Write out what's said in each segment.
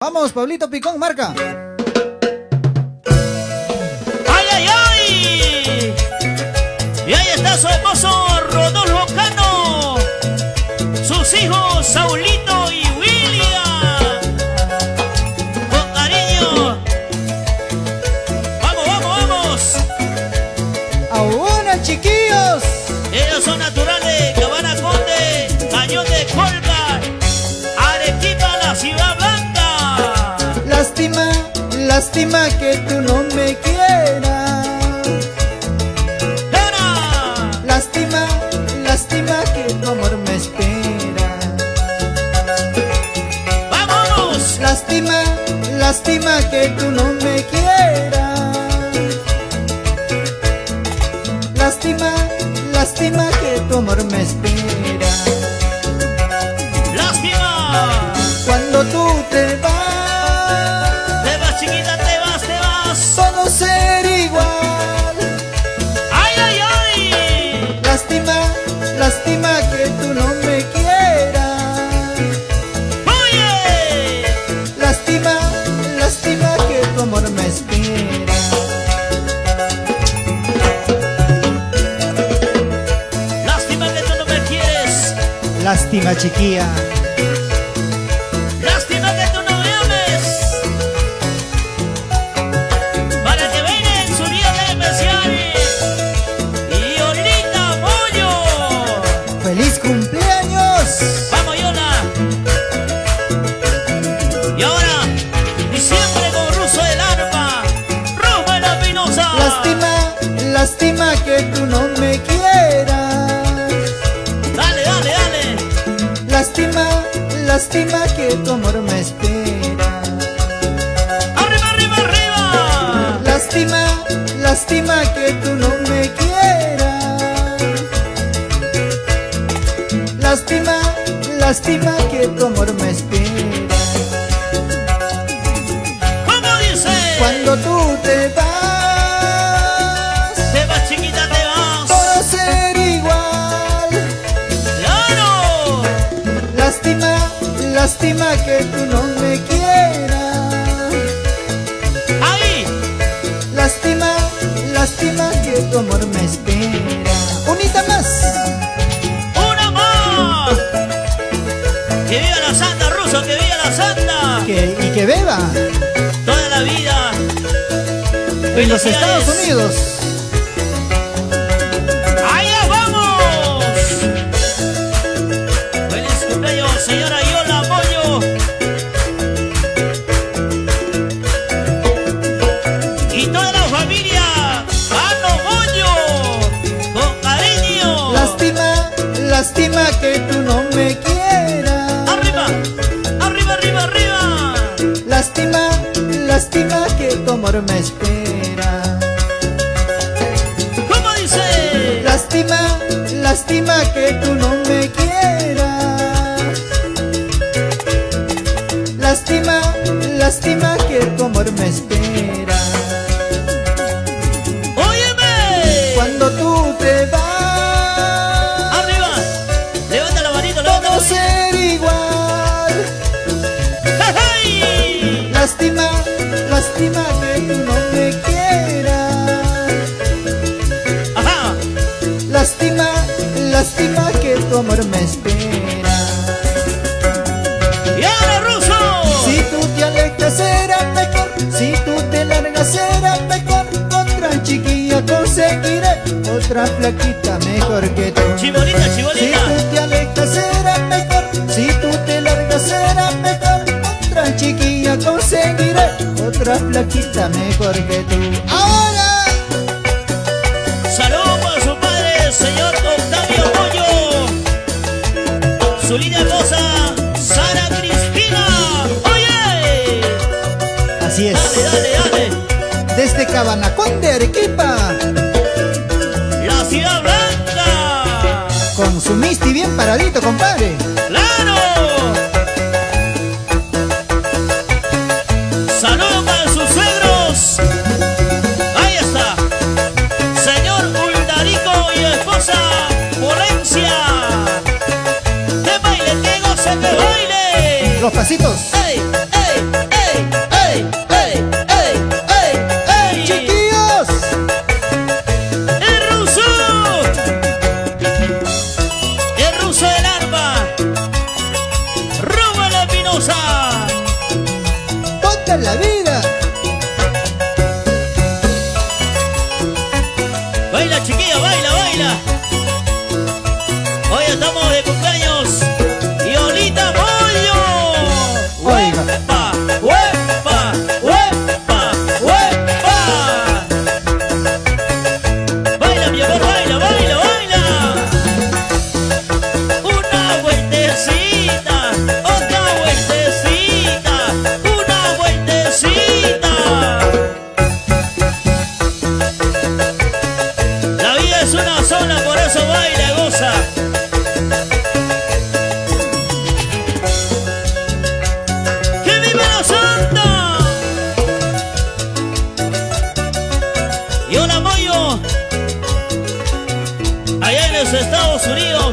Vamos, Pablito Picón, marca. ¡Ay, ay, ay! Y ahí está su esposo Rodolfo Cano, sus hijos Saulito y William. Con cariño. ¡Vamos, vamos, vamos! ¡A una, chiquillos! Ellos son naturales, Cabanaconde, Cañón de Colca, Arequipa, la ciudad blanca. Lástima, lástima que tú no me quieras. ¡Diana! Lástima, lástima que tu amor me espera. ¡Vámonos! Lástima, lástima que tú no me quieras. Lástima, lástima que tu amor me espera. ¡Lástima! Cuando tú te vas, chiquita, te vas, te vas. Todo ser igual. ¡Ay, ay, ay! Lástima, lástima que tú no me quieras. ¡Oye! Lástima, lástima que tu amor me espera. Lástima que tú no me quieres. Lástima, chiquilla. Lástima que tú no me ames. Yolita Moyo, feliz cumpleaños. Vamos, Yola. Y ahora, diciembre con Ruso del Arpa, Rojo de la Pinosa. Lástima, lástima que tú no me quieras. Dale, dale, dale. Lástima, lástima que tu amor me espera. Arriba, arriba, arriba. Lástima, lástima que tú no me quieras. Lástima, lástima que tu amor me espera. ¿Cómo dice? Cuando tú te vas, chiquita, te vas. Todo ser igual. ¡Claro! Lástima, lástima que tú no me quieras. ¡Ahí! Lástima, lástima que tu amor me espera. Unita más. Una más. Que viva la santa, Ruso, que viva la santa. Y que beba toda la vida en los Estados Unidos. Allá vamos. Feliz cumpleaños, señora Yola Moyo. Y toda la familia. Lástima que tú no me quieras. Arriba, arriba, arriba, arriba. Lástima, lástima que tu amor me espera. ¿Cómo dice? Lástima, lástima que tú no me quieras. Lástima, lástima que tu amor me espera. Óyeme. Cuando tú te vas, ser igual. ¡Hey! Lástima, lástima que tú no me quieras. Ajá. Lástima, lástima que tu amor me espera. Y ahora, Ruso, si tú te alejas será mejor, si tú te largas será mejor. Otra chiquilla conseguiré, otra flaquita mejor que tú. Chibolita, chibolita. Si tú te alejas será mejor, si tú te largas será mejor. Otra chiquilla conseguiré, otra flaquita mejor que tú. ¡Ahora! Saludos para su padre, señor Octavio Mollo, su linda esposa, Sara Cristina. ¡Oye! Así es. Dale, dale, dale. Desde Cabanaconde, Arequipa, la ciudad blanca. Con su misti bien paradito, compadre. ¡Claro! ¡Saludos para sus suegros! Ahí está, señor Hildarico y esposa Polencia. ¡Que baile, que goce, que baile! Los pasitos. ¡Ey, ey, ey!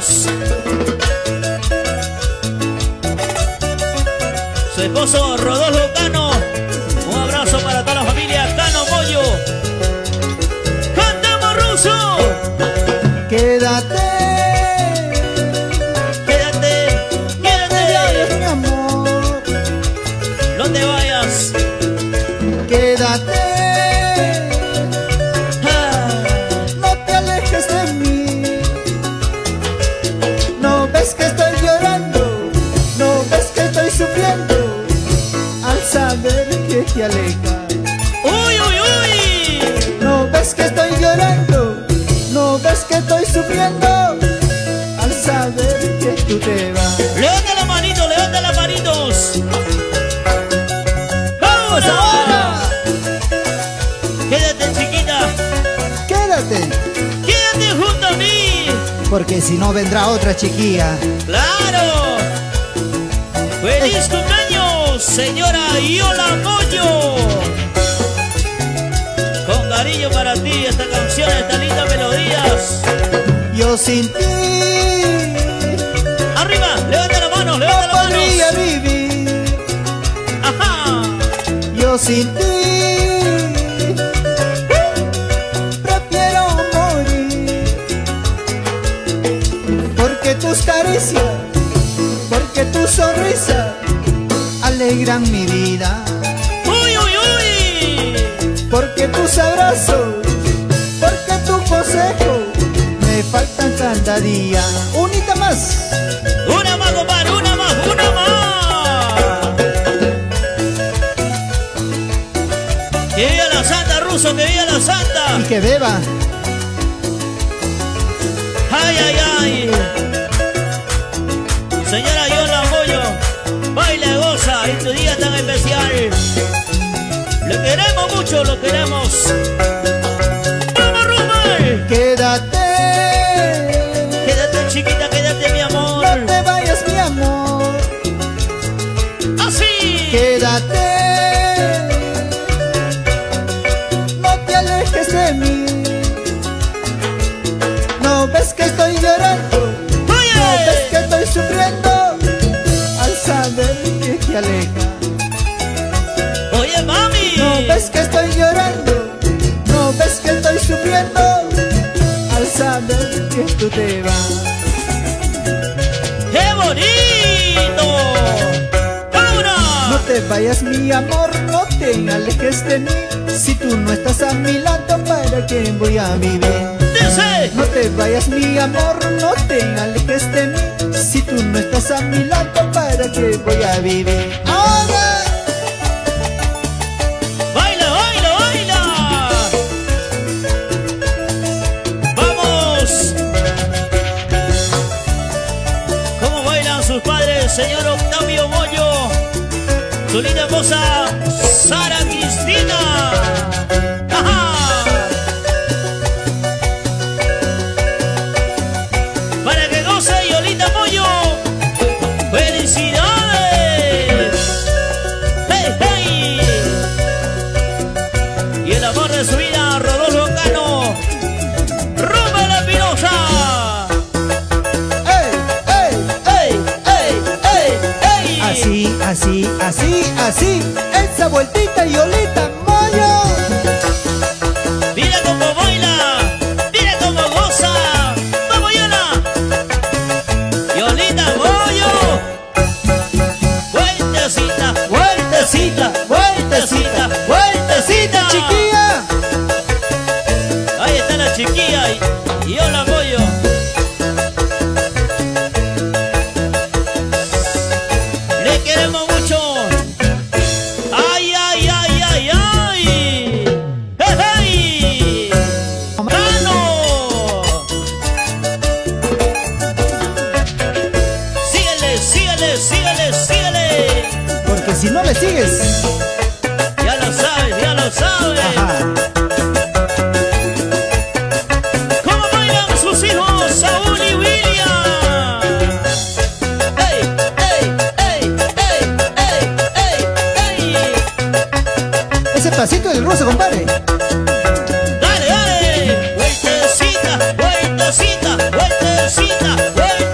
Dios. Su esposo Rodolfo Cano, un abrazo para toda la familia Cano Mollo. ¡Cantamos, Ruso! Quédate. Te aleja. Uy, uy, uy. No ves que estoy llorando, no ves que estoy sufriendo al saber que tú te vas. Levanta la manito, levanta las manitos. Vamos ahora. Quédate, chiquita. Quédate. Quédate junto a mí. Porque si no vendrá otra chiquilla. Claro. Feliz cumpleaños, señora Yola Moyo. Con cariño para ti esta canción, estas lindas melodías. Yo sin ti. Arriba, levanta la mano, levanta la mano. Podría vivir. Ajá. Yo sin ti. Prefiero morir. Porque tus caricias, porque tu sonrisa alegran mi vida. Uy, uy, uy. Porque tus abrazos, porque tu consejo me faltan cada día. Unita más. Una más, compadre, una más, una más. Que viva la santa, Ruso, que viva la santa. Y que beba. Ay, ay, ay. Señora Yola Moyo, baila, goza en tu día tan especial. Lo queremos mucho, lo queremos. ¡Vamos, Rumel! Quédate. Quédate, chiquita, quédate, mi amor. No te vayas, mi amor. Así. Quédate. No te alejes de mí. No ves que estoy llorando. Sufriendo al saber que te aleja. Oye, mami, no ves que estoy llorando, no ves que estoy sufriendo al saber que tú te vas. ¡Qué bonito! ¡Vámonos! No te vayas, mi amor, no te alejes de mí. Si tú no estás a mi lado, ¿para qué voy a vivir? Dice. No te vayas, mi amor, no te alejes de mí. Si tú no estás a mi lado, ¿para qué voy a vivir? ¡Ahora! ¡Baila, baila, baila! ¡Vamos! ¿Cómo bailan sus padres, señor Octavio Mollo? Su linda esposa, Sara Cristina. ¡Ajá! Para que goce, Yolita Moyo. ¡Felicidades! ¡Hey, hey! Y el amor de su vida, Rodolfo Cano. ¡Rumba la pinosa! ¡Ey, ey, ey, ey, ey, ey! Así, así, así, así. Esa vueltita, Yolita Moyo. Mira cómo baila. Mira cómo goza. Vueltecita, vueltecita, vueltecita, chiquilla. Ahí está la chiquilla y yo la apoyo. Le queremos mucho. Ay, ay, ay, ay, ay. ¡Hey, hey! ¡Cano! Síguele, síguele, síguele, síguele. Porque si no le sigues, ya lo sabes, ya lo sabes. Ajá. ¿Cómo bailan sus hijos Saúl y William? ¡Ey, ey, ey, ey, ey, ey, ey! Ese pasito del Ruso, compadre. Dale, dale. Vueltecita, vueltecita, vueltecita, vueltecita.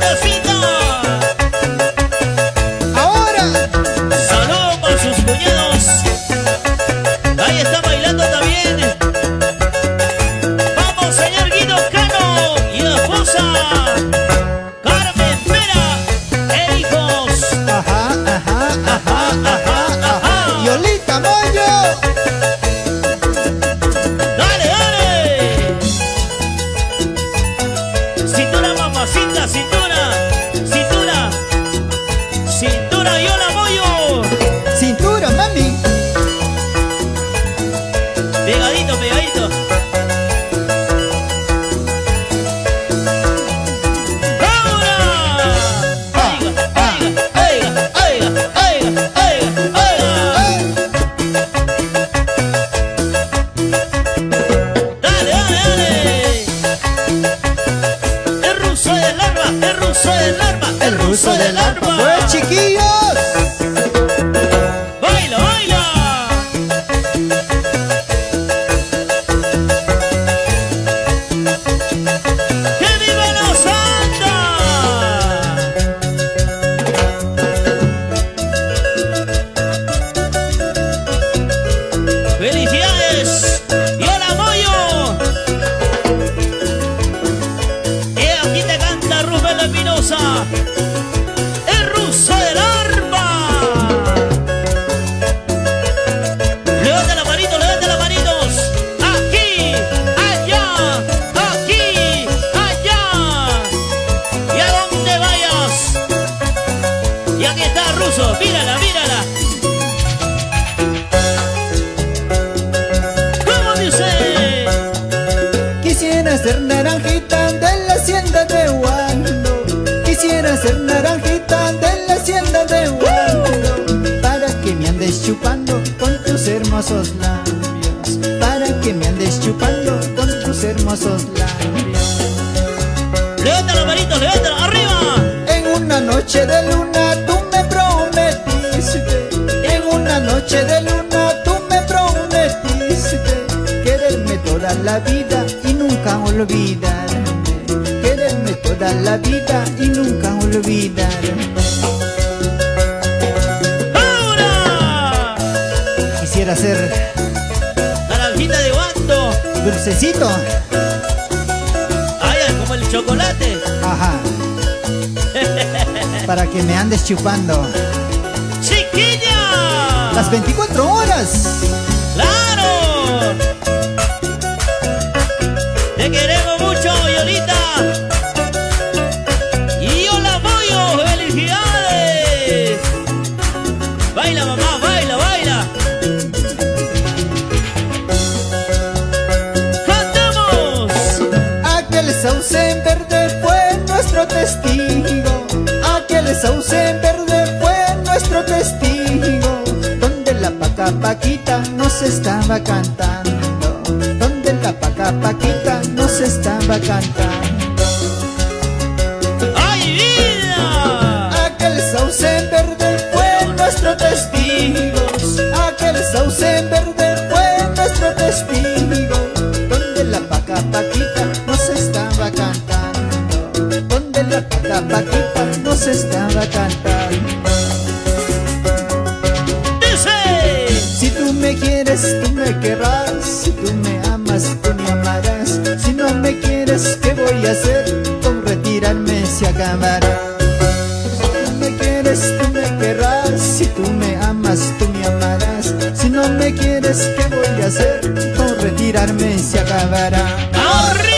andes chupando con tus hermosos labios, para que me andes chupando con tus hermosos labios. Levántalo, manito, levántalo, arriba. En una noche de luna tú me prometiste, en una noche de luna tú me prometiste, quererme toda la vida y nunca olvidarme, quererme toda la vida y nunca olvidarme. Quisiera ser naranjita de guanto, dulcecito, ay, como el chocolate. Ajá. Para que me andes chupando, chiquilla, las 24 horas. Claro. Te queremos mucho, Yolita. Testigo, aquel sauce en verde fue nuestro testigo, donde la paca paquita nos estaba cantando, donde la paca paquita nos estaba cantando. ¡Ay, vida! Aquel sauce en verde fue nuestro testigo, aquel sauce en verde fue nuestro testigo, donde la paca paquita nos estaba cantando, la paca paquita nos estaba cantando. Dice: si tú me quieres, tú me querrás, si tú me amas, tú me amarás, si no me quieres, ¿qué voy a hacer? Con retirarme se acabará. Si tú me quieres, tú me querrás, si tú me amas, tú me amarás, si no me quieres, ¿qué voy a hacer? Con retirarme se acabará. ¡Arriba!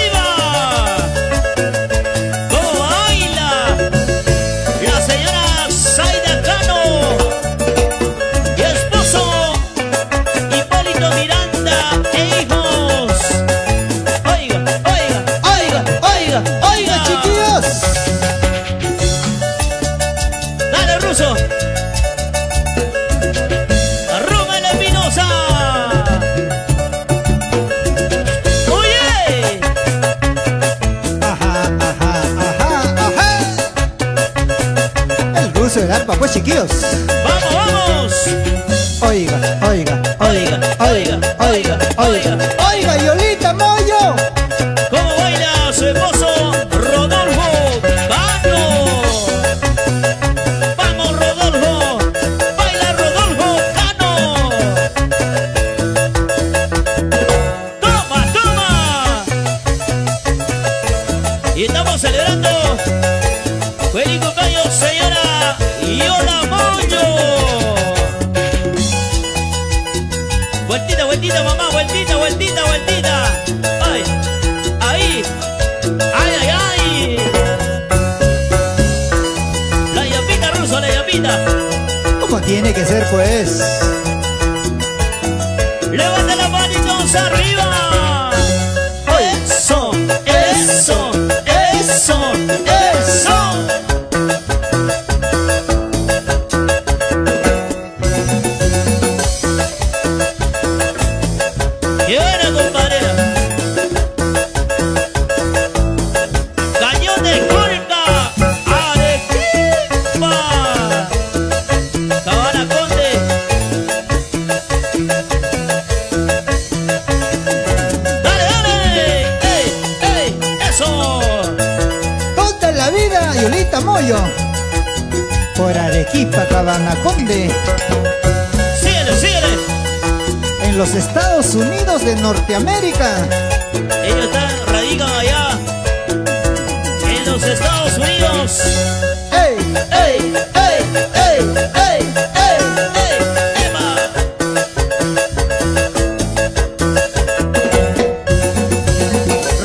Pues chiquillos, vamos, vamos. Oiga, oiga, oiga, oiga, oiga, oiga, oiga, Yolita Moyo. ¿Cómo baila su esposo Rodolfo Cano? Vamos, Rodolfo, baila Rodolfo Cano. Toma, toma. Y estamos celebrando. Feliz cumpleaños, señora Yola Moyo. Vueltita, vueltita, mamá, vueltita, vueltita, vueltita. Ay, ahí, ay, ay, ay. La llamita, Ruso, la llamita. ¿Cómo tiene que ser, pues? Levanta la manitos arriba. Eso, eso, eso, eso. Por Arequipa, Cabanaconde. Síguele, síguele. En los Estados Unidos de Norteamérica. Ellos están, radican allá en los Estados Unidos. ¡Ey, ey, ey, ey, ey, ey, ey! ¡Epa!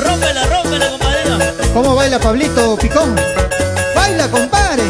Rómpela, rómpela, compadre. ¿Cómo baila Pablito Picón? ¡Baila, compadre!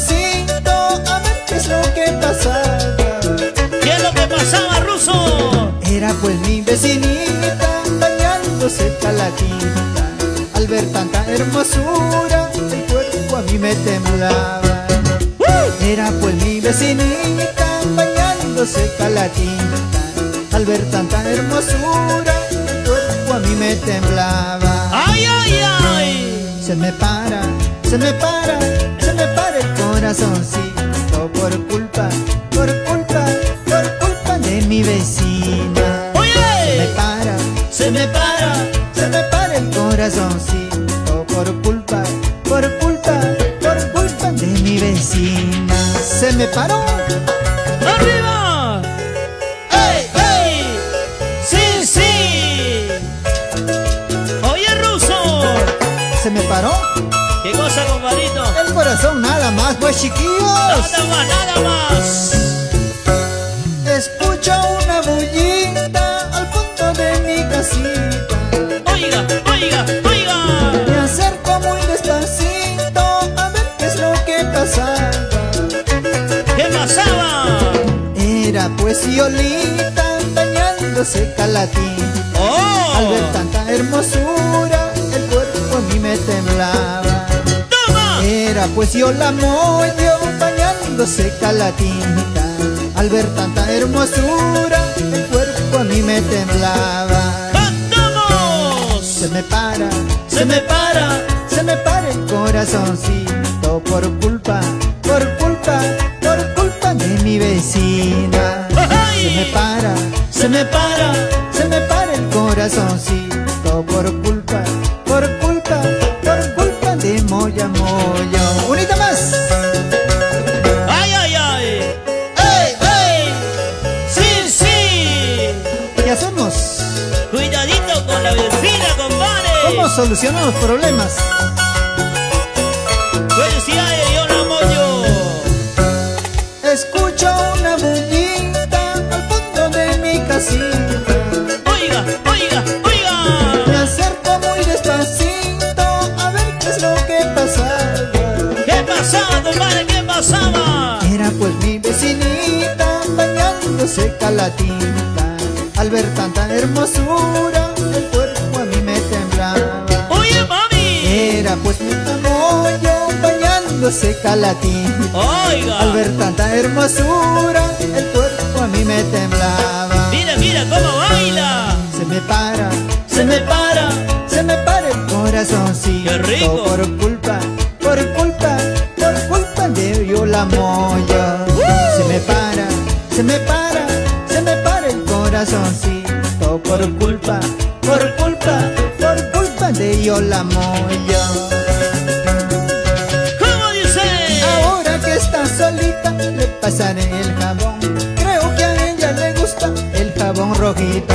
despacito, a ver qué es lo que pasaba. ¿Qué es lo que pasaba, Ruso? Era pues mi vecinita bañándose calatita. Al ver tanta hermosura, el cuerpo a mí me temblaba. Era pues mi vecinita bañándose calatita. Al ver tanta hermosura, el cuerpo a mí me temblaba. ¡Ay, ay, ay! Se me para, el corazoncito. Por culpa, de mi vecina. ¡Oye! Se me para, el corazoncito. Por culpa, de mi vecina. Se me paró. ¡Arriba! ¿Me paró? ¿Qué cosa, compadrito? El corazón nada más, pues, chiquillos. Nada más, Escucho una bullita al fondo de mi casita. Oiga, oiga. Me acerco muy despacito a ver qué es lo que pasaba. ¿Qué pasaba? Era pues Yolita bañándose calatita. Oh. Al ver tanta hermosura, a mí me temblaba. ¡Toma! Era pues Yola Moyo bañándose calatita. Al ver tanta hermosura, el cuerpo a mí me temblaba. ¡Cantamos! Se me para, se me para el corazoncito. Por culpa, de mi vecina. ¡Ay! Se me para, se me para el corazoncito. Por culpa, por culpa de Moya Moya. ¡Unita más! ¡Ay, ay, ay! ¡Ey, ey! ¡Sí, sí! ¿Qué hacemos? Cuidadito con la vecina, compadre. ¿Cómo solucionamos problemas? ¡Felicidades, Yola Moyo! Escucho una bullita al fondo de mi casita. ¡Oiga, Me acerco muy despacito a ver qué es lo que pasaba. ¿Qué pasaba, compadre? ¿Qué pasaba? Era pues mi vecinita bañándose calatita. Al ver tanta hermosura, el cuerpo a mí me temblaba. ¡Oye, mami! Era pues mi Moyo bañándose calatita. ¡Oiga! Al ver tanta hermosura, el cuerpo a mí me temblaba. ¡Mira, cómo baila! Se me para, se me para el corazoncito. ¡Qué rico! Por culpa de Yola Moyo. Se me para, se me para el corazoncito. Por culpa, de Yola Moyo. ¿Cómo dice? Ahora que está solita, le pasaré el jabón. Creo que a ella le gusta el jabón rojito.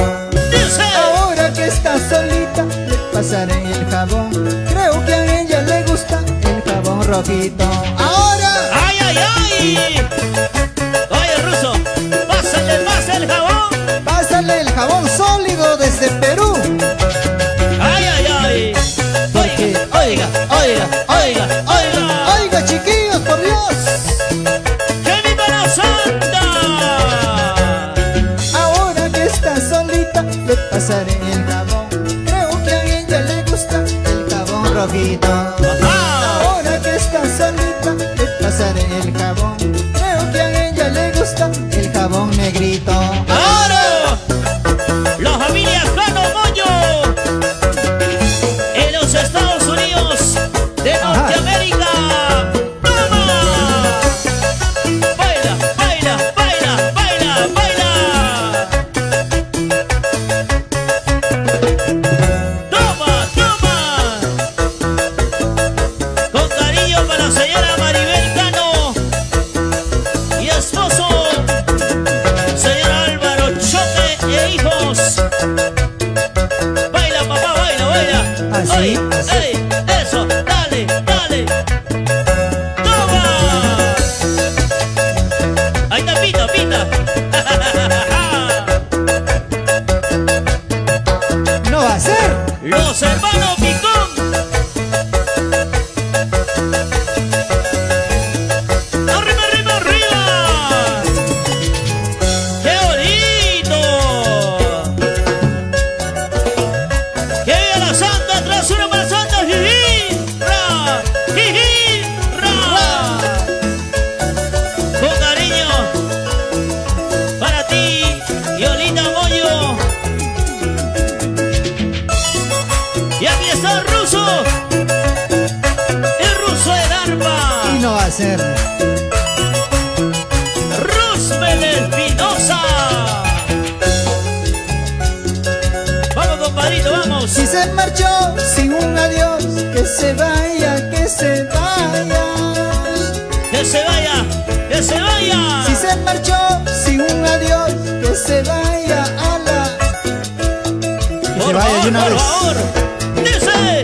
Ahora que está solita, le pasaré el jabón. Creo que a ella le gusta el jabón rojito. Ahora. ¡Ay, ay, ay! Oye, Ruso, pásale, el jabón. Pásale el jabón sólido desde Perú. ¡Ay, ay, ay! Porque, oiga, oiga, chiquillos, por Dios. ¡Que viva la santa! Ahora que está solita, le pasaré el jabón. Creo que a ella le gusta el jabón rojito. Ahora que está solita, le pasaré el jabón. Creo que a ella le gusta el jabón negrito. ¡Ahora! ¡La familia Octavio Mollo! En los Estados Unidos de Norteamérica. ¡Toma! ¡Baila, Señora ser. Ruso del Arpa. Vamos, compadrito, vamos. Si se marchó sin un adiós, que se vaya, que se vaya. Que se vaya, que se vaya. Si se marchó sin un adiós, que se vaya a la... Que se vaya de una vez.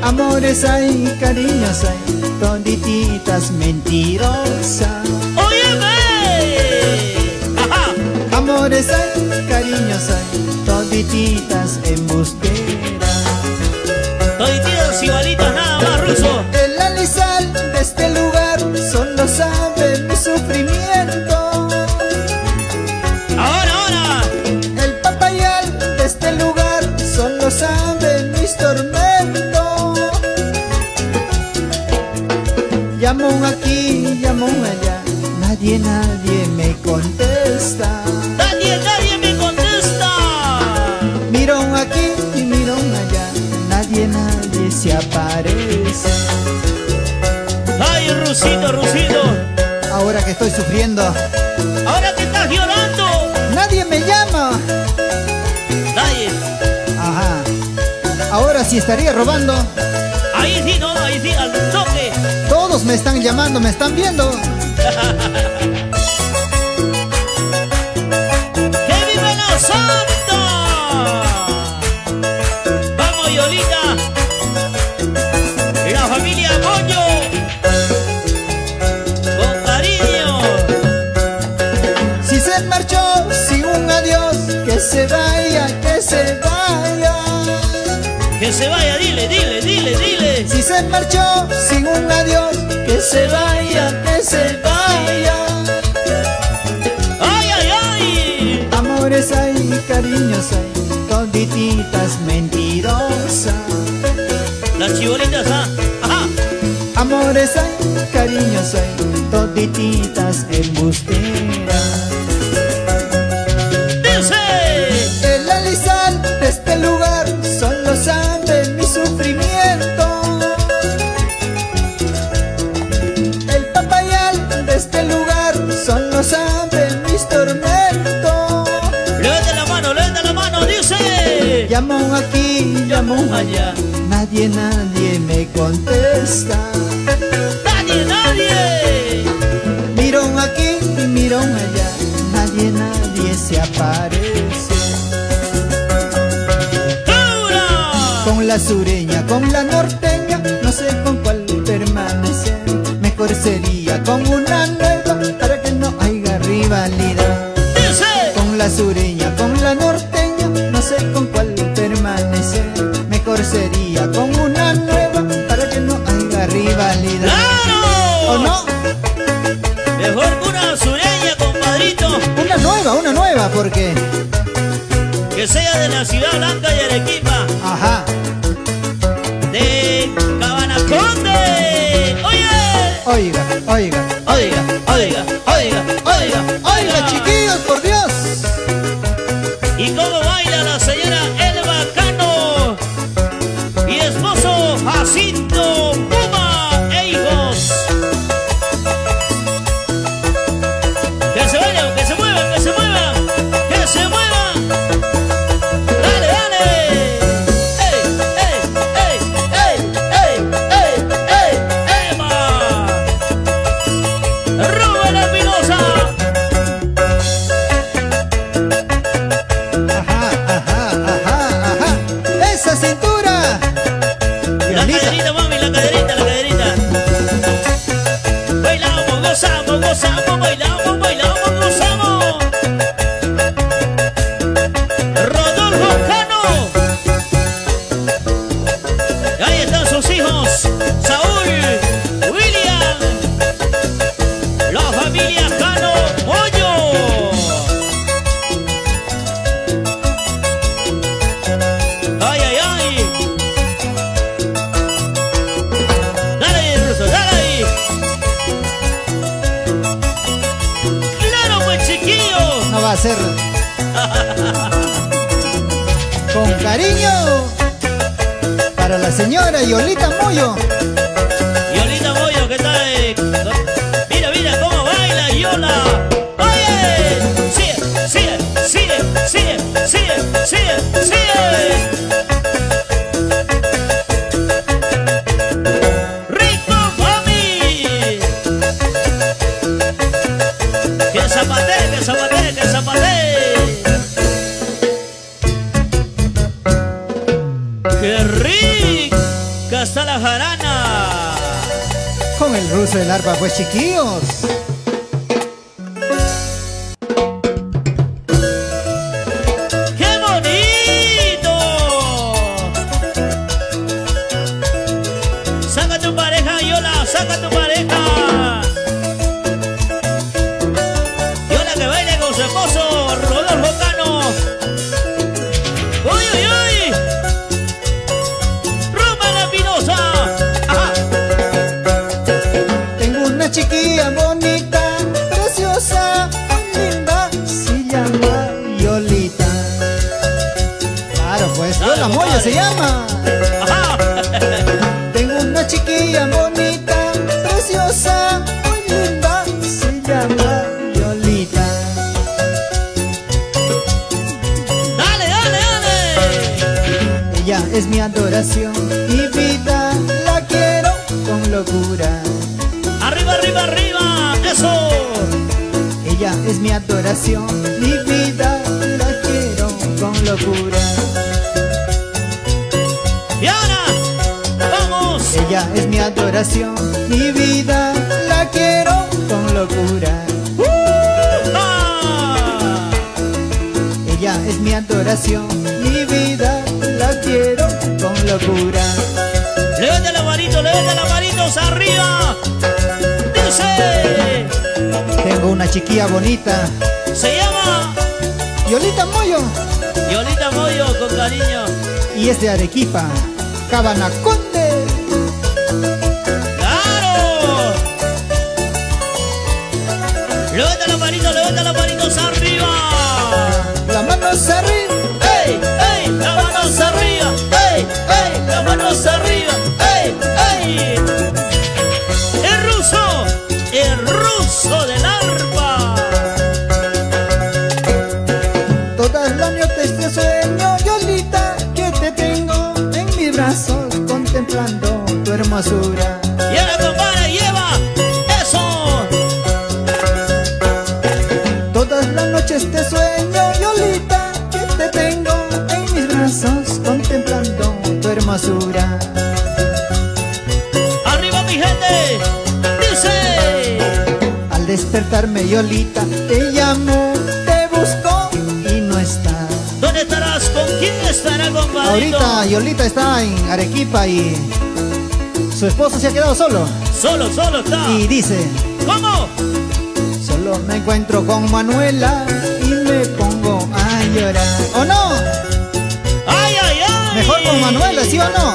Amores hay, cariños hay, todititas mentirosas. ¡Óyeme! ¡Ajá! Amores hay, cariños hay, todititas embusteras. Todititas igualitas nada más, Ruso. El alisal de este lugar solo sabe mi sufrimiento. ¡Ahora, ahora! El papayal de este lugar solo sabe mis tormentos. Llamó aquí, llamó allá, nadie, nadie me contesta. Nadie, nadie me contesta. Mirón aquí y mirón allá, nadie, nadie se aparece. Ay, Rusito, Rusito. Ahora que estoy sufriendo. Ahora que estás llorando. Nadie me llama. Nadie. Ajá. Ahora sí estaría robando. Ahí sí, no, ahí sí, al toque. Todos me están llamando, me están viendo. ¡Que vive la Santa! ¡Vamos, Yolita! ¡La familia Moyo! ¡Con cariño! Si se marchó sin un adiós, que se vaya, que se vaya. Que se vaya, dile, dile, dile, dile. Si se marchó sin un adiós, que se vaya, que se vaya. ¡Ay, ay, ay! Amores hay, cariños hay, todititas mentirosas. Las chibolitas, ¿ah? Ajá. Amores hay, cariños hay, todititas embusteras. ¡Dice! El alisal de este lugar solo sabe mi sufrimiento. El papayal de este lugar solo sabe mis tormentos. Levanta la mano, dice. Llamó aquí, llamó allá, nadie, nadie me contesta. Nadie, nadie. Mirón aquí y mirón allá, nadie, nadie se aparece. Con la sureña, con la norteña, no sé con cuál permanecer. Mejor sería con una nueva para que no haya rivalidad. Con la sureña, con la norteña, no sé con cuál permanecer. Mejor sería con una nueva para que no haya rivalidad. ¡Claro! ¿O no? Mejor una sureña, compadrito. Una nueva, porque... que sea de la Ciudad Blanca y Arequipa. Ajá. De Cabanaconde. Oye. Oiga, oiga, oiga, oiga, oiga, oiga, oiga, chiquillos, por Dios. ¿Y cómo baila la señora Elba Cano y esposo Jacinto Puma e hijos? Que se bailen, que se muevan, que se muevan, que se muevan. Rodolfo Cano. Ahí están sus hijos, Saúl, William, la familia Cano Mollo. Ay, ay, ay. Dale ahí, Ruso, dale ahí. Claro, pues, chiquillo. No va a ser. Con cariño para la señora Yolita Moyo. Yolita Moyo, ¿qué tal? Mira, Ruso del Arpa, pues, chiquillos. ¡Qué bonito! ¡Saca tu pareja, Yola! ¡Saca tu pareja! Yola que baile con su esposo, Rodolfo Cano. ¡Uy, uy, uy! Chiquilla bonita, preciosa, muy linda, se llama Yolita. Claro, pues, Yola Moyo se llama. Ajá. Tengo una chiquilla bonita, preciosa, muy linda, se llama Yolita. Dale, dale, dale. Ella es mi adoración, mi vida, la quiero con locura. ¡Arriba, arriba, arriba! ¡Eso! Ella es mi adoración, mi vida, la quiero con locura. ¡Y ahora! ¡Vamos! Ella es mi adoración, mi vida, la quiero con locura. ¡Ah! Ella es mi adoración, mi vida, la quiero con locura. ¡Levanta la manito, levanta la manitos arriba! Tengo una chiquilla bonita, se llama Yolita Moyo. Yolita Moyo, con cariño. Y es de Arequipa, Cabanaconde. ¡Claro! Levanta la manito arriba. La mano arriba. ¡Ey, ey! La mano arriba. ¡Ey, ey! La mano arriba. ¡Ey, ey! El ruso del arpa. Todas las noches te sueño, Yolita, que te tengo en mis brazos contemplando tu hermosura. Y ahora, compadre, lleva eso. Todas las noches te sueño, Yolita, que te tengo en mis brazos contemplando tu hermosura. Arriba, mi gente. Al despertarme, Yolita, te llamo, te busco y no está. ¿Dónde estarás? ¿Con quién estará, compadrito? Ahorita Yolita está en Arequipa y su esposo se ha quedado solo. Solo está. Y dice: ¿cómo? Solo me encuentro con Manuela y me pongo a llorar. ¿O no? ¡Ay, ay, ay! Mejor con Manuela, ¿sí o no?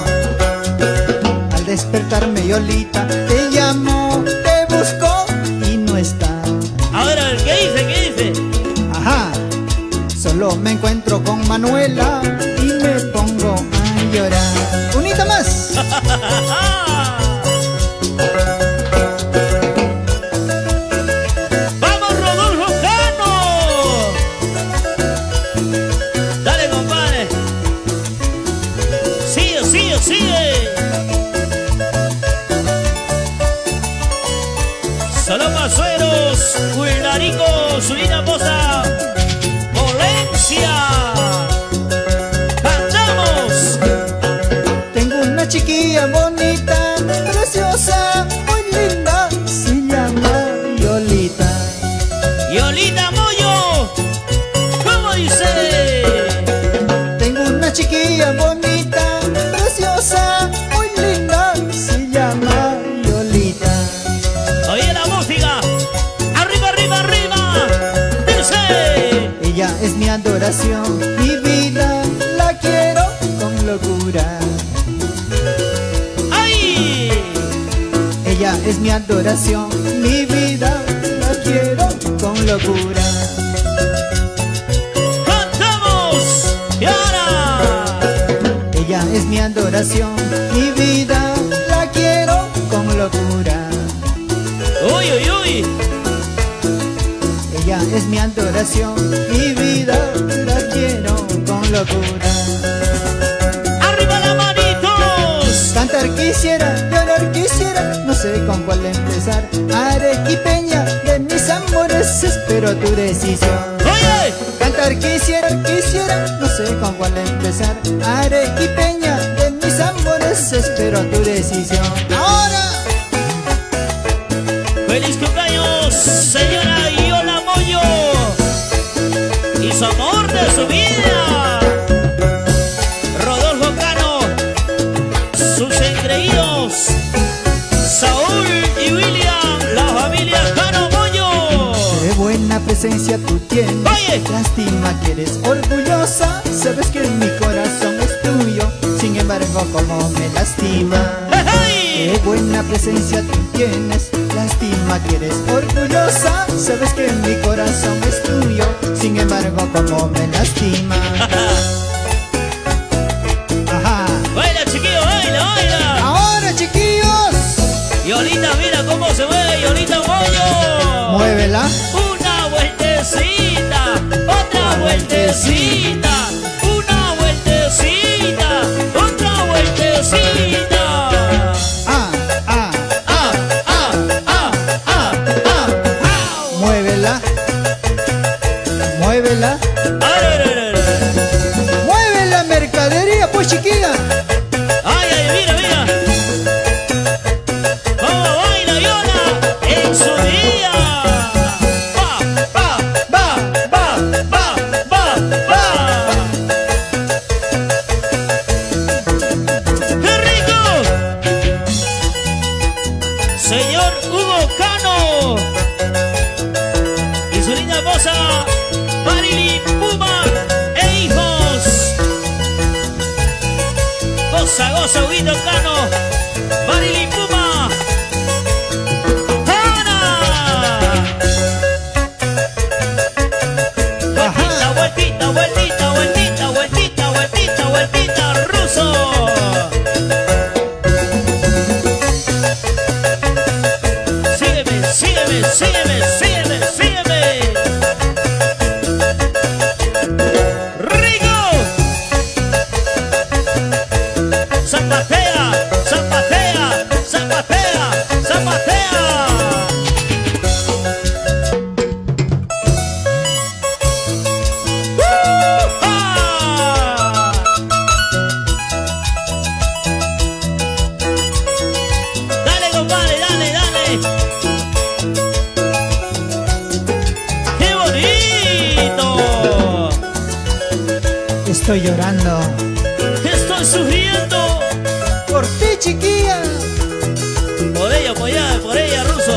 Al despertarme, Yolita, te llamo, te busco y no está. Ahora, ¿qué dice? Ajá. Solo me encuentro con Manuela y me pongo a llorar. ¡Unita más! ¡Vamos, Rodolfo Cano! Dale, compadre. Sigue. Saloma Sueros, Hildarico, Zulina Mosa, Polencia. ¡Cantamos! Tengo una chiquilla bonita, preciosa, muy linda, se llama Yolita. ¡Yolita Moyo! ¿Cómo dice? Tengo una chiquilla bonita, preciosa, muy linda, se llama Yolita. Oye la música, arriba, dice: ella es mi adoración, mi vida, la quiero con locura. ¡Ay! Ella es mi adoración, mi vida, la quiero con locura. ¡Cantamos! ¡Y ahora! Ella es mi adoración, mi vida, la quiero con locura. ¡Uy, uy, uy! Ella es mi adoración, mi vida, la quiero con locura. ¡Arriba las manitos! Cantar quisiera, llorar quisiera, no sé con cuál empezar. Arequipeña, de mis amores espero tu decisión. ¡Oye! Cantar quisiera, quisiera, no sé con cuál empezar. Arequipeña, de mis amores espero tu decisión. ¡Ahora! ¡Feliz cumpleaños, señora Yola Moyo! ¡Y su amor de su vida! Rodolfo Cano, sus engreídos, Saúl y William, la familia Cano Moyo. ¡Qué buena presencia tú tienes! ¡Oye! Lástima que eres orgullosa, sabes que mi corazón es tuyo, sin embargo como me lastima. ¡Hey! ¡Qué buena presencia tú tienes! Lástima que eres orgullosa, sabes que mi corazón es tuyo, sin embargo como me lastima. Ajá. Baila chiquillo, baila, baila. Ahora chiquillos. Yolita, mira cómo se mueve Yolita Moyo. Muévela. Una vueltecita, otra vueltecita, una vueltecita, otra vueltecita. Chiquilla, ay, ay, mira, mira. Vamos a bailar Yola en su día. Va, va, va, va, va, va, va. ¡Qué rico! Señor Hugo Cano y su linda esposa Marilyn Puma e hijos. Goza, goza, Huguito Cano, Marilyn Puma, Diana. Vueltita, vueltita, vueltita, vueltita, vueltita, vueltita, vueltita, Ruso. Sígueme, sígueme, sígueme, sígueme, sígueme. Estoy llorando, estoy sufriendo por ti, chiquilla. Por ella, por allá, por ella, Ruso.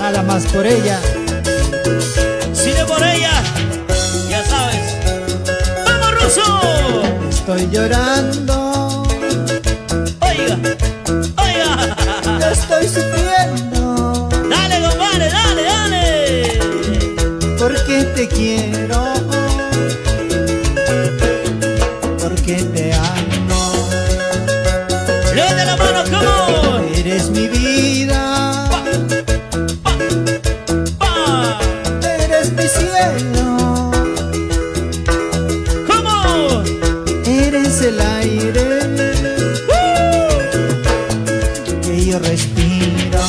Nada más por ella. Si no por ella, ya sabes. ¡Vamos, Ruso! Estoy llorando. Oiga, oiga. Yo estoy sufriendo. Dale, compadre, dale, dale. Porque te quiero. Que te amo. Levanta la mano, como eres mi vida, pa, pa, pa. Eres mi cielo, como eres el aire que yo respiro.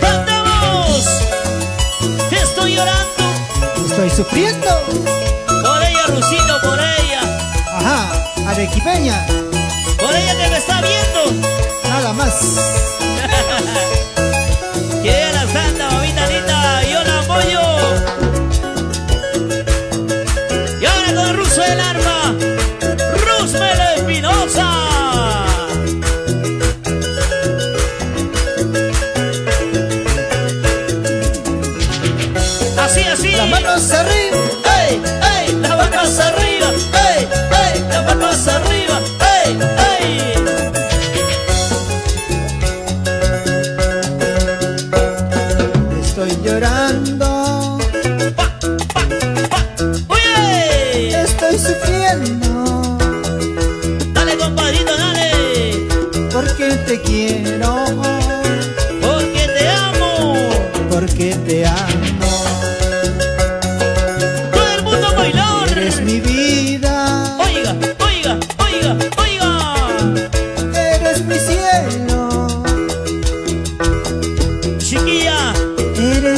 ¡Cantamos! Estoy llorando, estoy sufriendo por ella, Rusito, por ella. Arequipeña, por ella que me está viendo, nada más. Que ella la santa, mamita linda, yo la apoyo. Y ahora con Ruso del Arpa, Rusmelo Espinosa. Así, así. Las manos arriba, ey, ey, las manos arriba, ey, ey, las manos arriba, ey, ey. Estoy llorando, pa, pa, pa. Oye, estoy sufriendo. Dale, compadrito, dale. Porque te quiero, porque te amo, porque te amo. Todo el mundo bailar.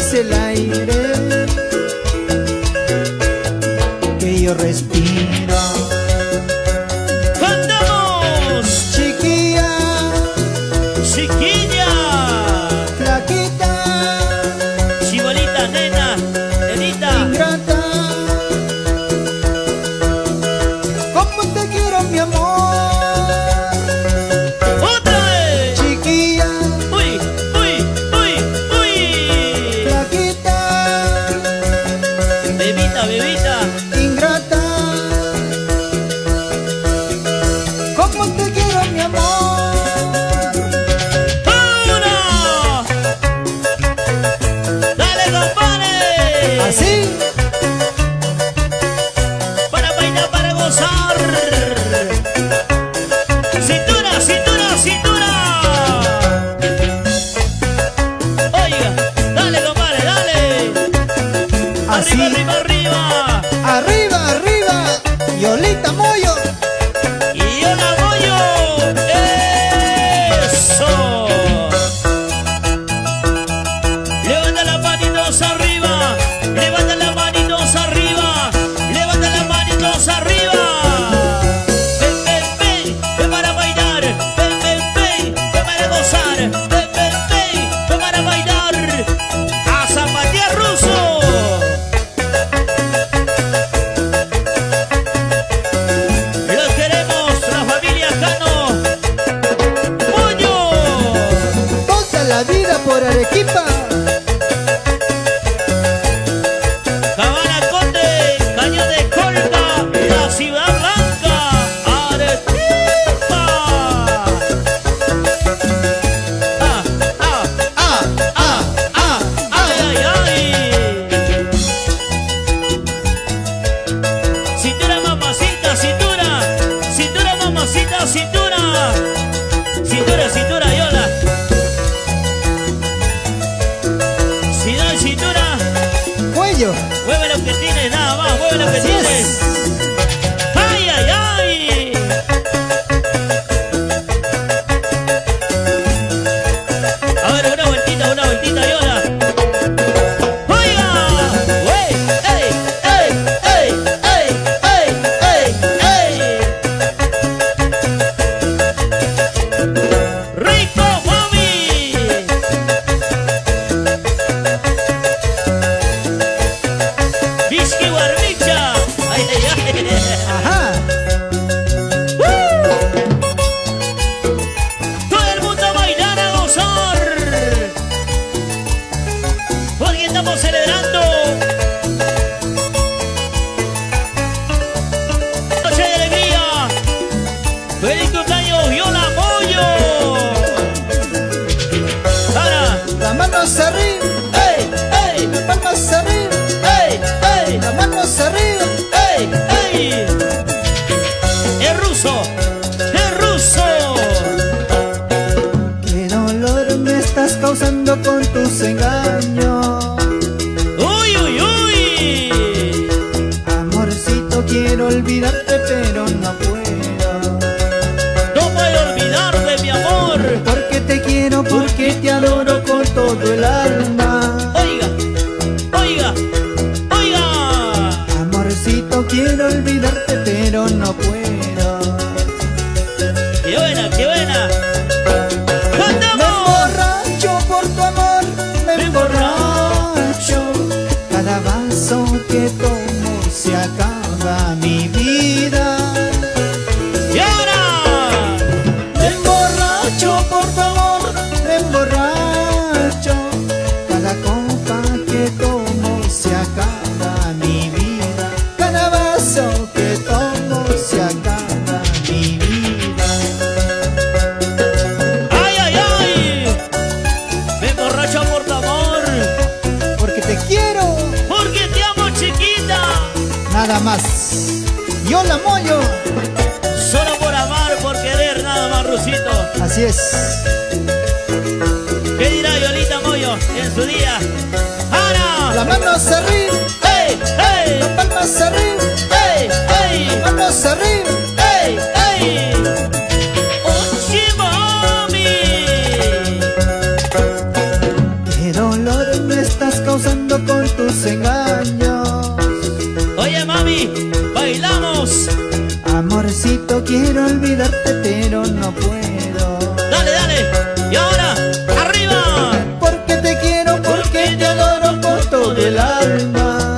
es el aire que yo respiro. ¡Cantamos! Chiquilla, chiquilla, flaquita, chibolita, nena, nenita, ingrata, ¿cómo te quiero, mi amor? Yolita Moyo, Yola Moyo, eso. Levanta las manitos arriba, levanta las manitos arriba, levanta las manitos arriba. Ven, ven, ven, ven para bailar, ven, ven, ven, ven para gozar, ven, ven, ven, ven para bailar. A zapatear, Ruso. Cabanaconde, caño de Colca, la ciudad blanca, Arequipa. Ah, ah, ah, ah, ah, ay, ay, ay. Cintura, mamacita, cintura, cintura, mamacita, cintura, cintura, cintura, Yola. Cintura, cuello, mueve lo que tienes, nada más, mueve lo que tienes. Ay, ay, ay. A ver, una vueltita, Yola. Oiga, wey, ey, ey, ey, ey, ey, ey, ey. Rico, mami. Ajá. Todo el mundo a bailar, a gozar, porque estamos celebrando noche de alegría. Feliz cumpleaños, Yola Moyo. Sara, las manos arriba, ey, ey, las manos arriba, ey, ey, las manos arriba, ey, ey. El Ruso, el Ruso. Qué dolor me estás causando con tus engaños. Uy, uy, uy. Amorcito, quiero olvidarte, pero no puedo. No puedo olvidarte, mi amor. Porque te quiero, porque te adoro con todo el alma. Oiga, oiga, oiga. Amorcito, quiero olvidarte, pero no puedo. ¡Qué buena, qué buena! ¡Cantamos! Me emborracho por tu amor, me emborracho. Cada vaso que tomo se acaba mi vida. ¡Y ahora! Me emborracho por tu amor, me emborracho. Cada copa que tomo se acaba mi vida. Cada vaso que tomo se acaba mi vida. ¡Ay, ay, ay! Me emborracho por tu amor, porque te quiero, porque te amo, chiquita. Nada más. Yola Moyo. Solo por amar, por querer, nada más, Rusito. Así es. ¿Qué dirá Yolita Moyo en su día? ¡Ahora! Las manos arriba, ey, ey. Las palmas arriba, ey, ey. Las manos arriba, ey, ey. ¡Oye, mami! Qué dolor me estás causando con tus engaños. Oye, mami, bailamos. Amorcito, quiero olvidarte, pero no puedo. Dale, dale, y ahora, arriba. Porque te quiero, porque te adoro con todo el alma.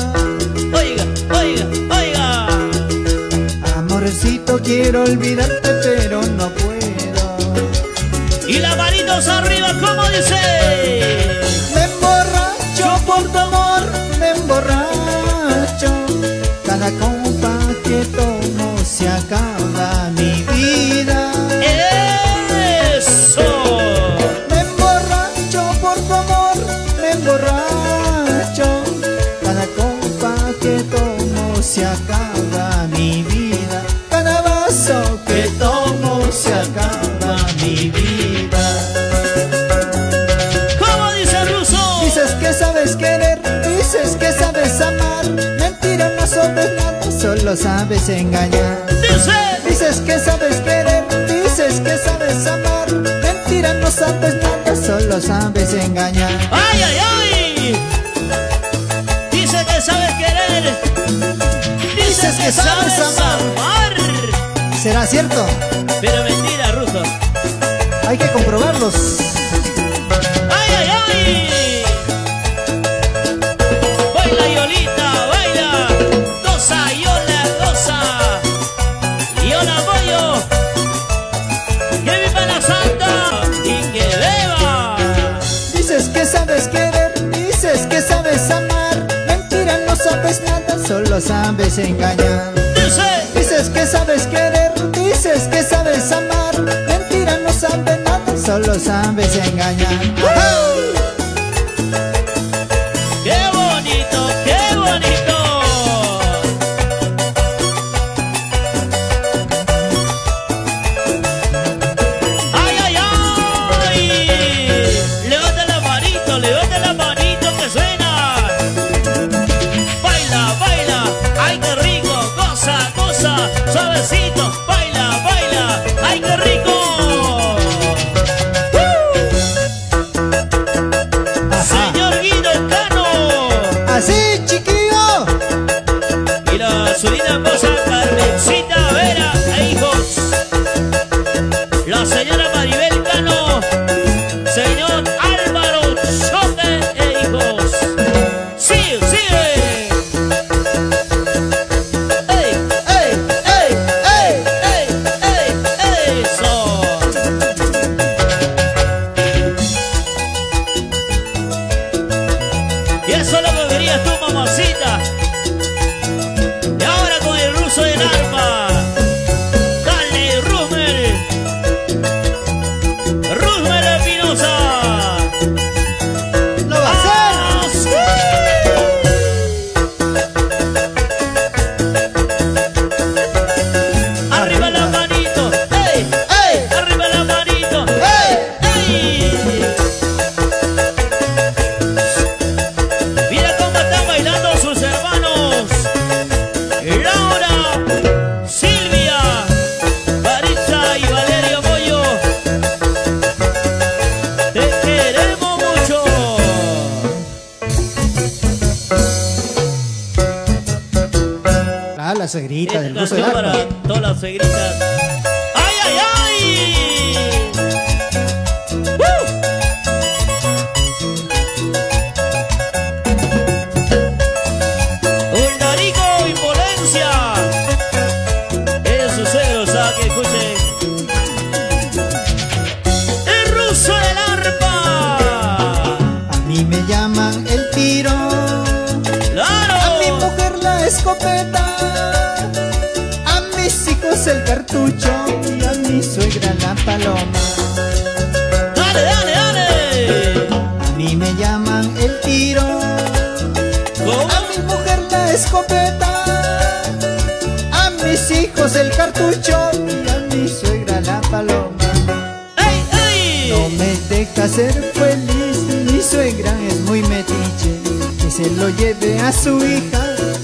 Oiga, oiga, oiga. Amorcito, quiero olvidarte, pero no puedo. Y las manitos arriba, como dice. Me emborracho por tu amor, me emborracho. Cada copa que tomo se acaba mi vida. ¡Eso! Me emborracho por tu amor, me emborracho. Cada copa que tomo se acaba mi vida. Cada vaso que tomo se acaba mi vida. Sabes querer, dices que sabes amar. Mentira, no sabes nada, solo sabes engañar. Dices que sabes querer, dices que sabes amar. Mentira, no sabes nada, solo sabes engañar. ¡Ay, ay, ay! Dices que sabes querer, dices que sabes amar. ¿Será cierto? Pero mentira, Ruso. Hay que comprobarlos. ¡Ay, ay, ay! Yolita, baila, goza, Yola, goza, Yola Moyo, que viva la santa y que beba. Dices que sabes querer, dices que sabes amar. Mentira, no sabes nada, solo sabes engañar. Dices que sabes querer, dices que sabes amar. Mentira, no sabes nada, solo sabes engañar.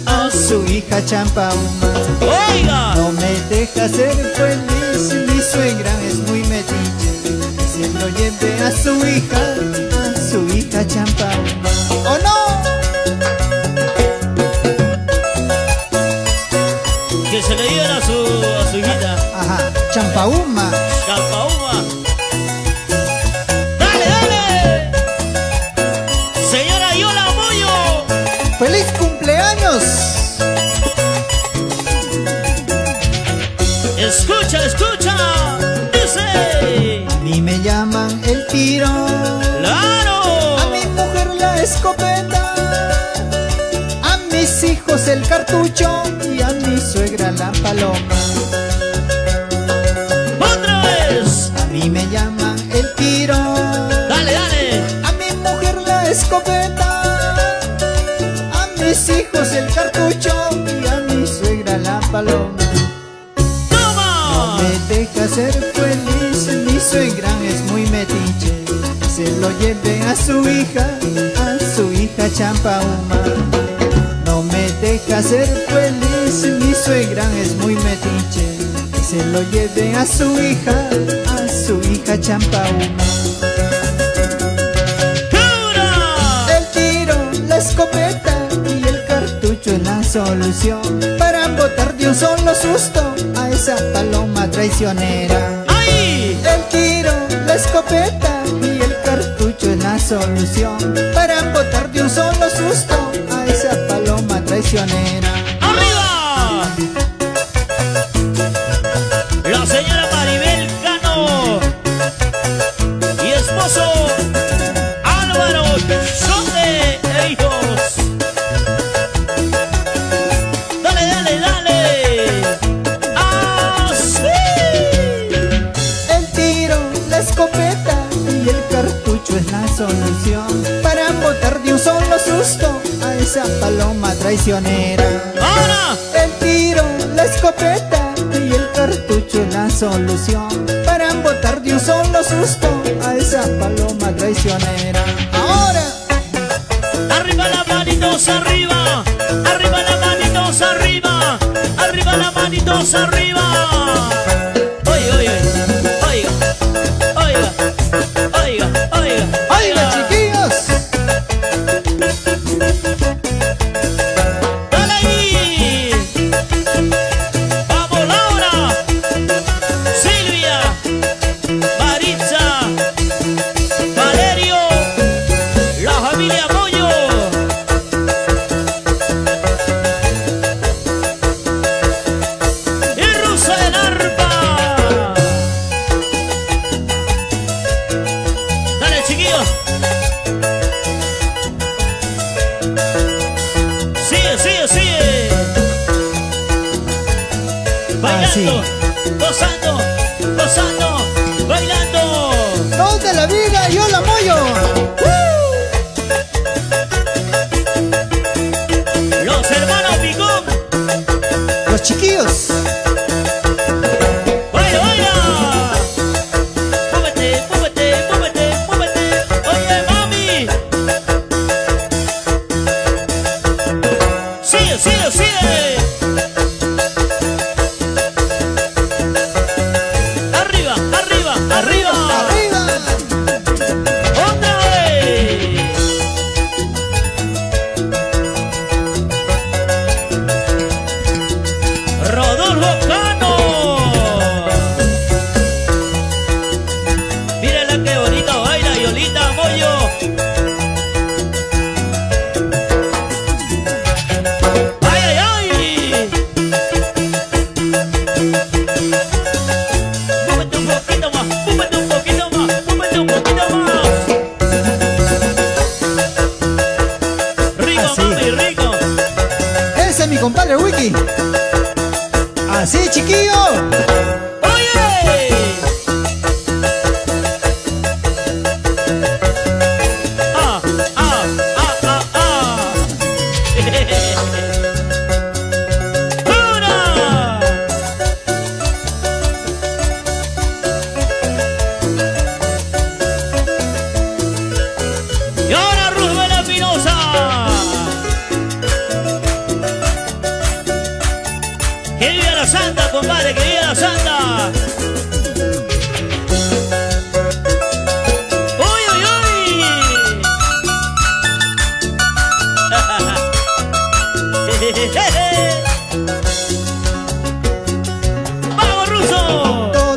A su hija champa. Calpauma. Calpauma. ¡Dale, dale! Señora Yola Moyo, ¡feliz cumpleaños! Escucha, escucha. Dice: a mí me llaman el tiro, claro. A mi mujer la escopeta, a mis hijos el cartucho y a mi suegra la paloma. ¡Otra vez! A mí me llaman el tiro. ¡Dale, dale! A mi mujer la escopeta, a mis hijos el cartucho y a mi suegra la paloma. ¡Toma! No me deja ser feliz, mi suegra es muy metiche. Se lo lleven a su hija Champauma. No me deja ser feliz, mi suegra es muy metiche. Que se lo lleven a su hija Champauma. ¡Cura! El tiro, la escopeta y el cartucho es la solución para botar de un solo susto a esa paloma traicionera. ¡Ay! El tiro, la escopeta y el cartucho es la solución para botar de un solo susto a esa paloma traicionera. ¡Arriba! La señora Maribel Cano y esposo Álvaro Sonde e hijos. ¡Dale, dale, dale! ¡Ah, sí! El tiro, la escopeta y el cartucho es la solución para botar de un solo susto a esa paloma traicionera. ¡Ahora! El tiro, la escopeta y el cartucho es la solución para botar de un solo susto a esa paloma traicionera. ¡Ahora! ¡Arriba las manitos arriba! ¡Arriba las manitos arriba! ¡Arriba las manitos arriba! ¡Oye, oye! ¡Oiga! ¡Oiga! ¡Oiga! ¡Oiga! ¡Oiga, chiquillos! ¡Vamos, Ruso! Todo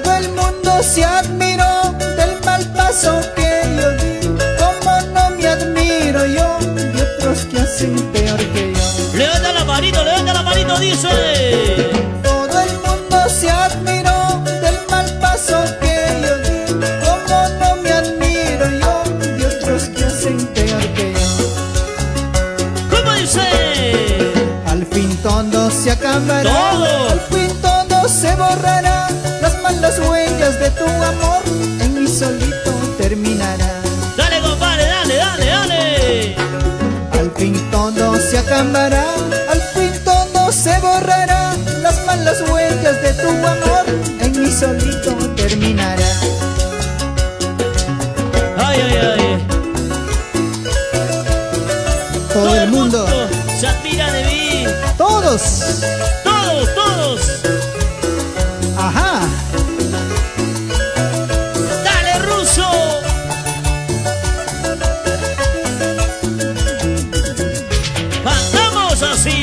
fin todo se acabará. ¡Todo! Al fin todo se borrará. Las malas huellas de tu amor en mí solito terminará. Dale, compadre, dale, dale, dale. Al fin todo se acabará. Al fin todo se borrará. Las malas huellas de tu amor en mí solito terminará. Ay, ay, ay. Todo el mundo se admira de mí. Todos. Todos, todos. Ajá. Dale, Ruso. Cantamos así.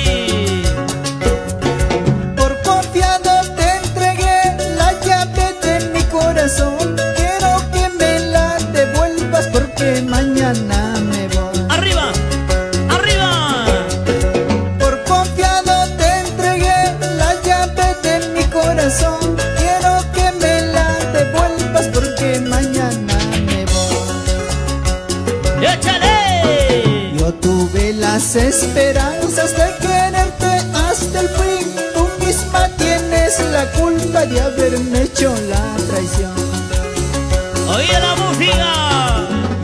Por confiado te entregué la llave de mi corazón. Quiero que me la devuelvas porque mañana me voy. Arriba. Quiero que me la devuelvas porque mañana me voy. ¡Échale! Yo tuve las esperanzas de quererte hasta el fin. Tú misma tienes la culpa de haberme hecho la traición. ¡Oye la música!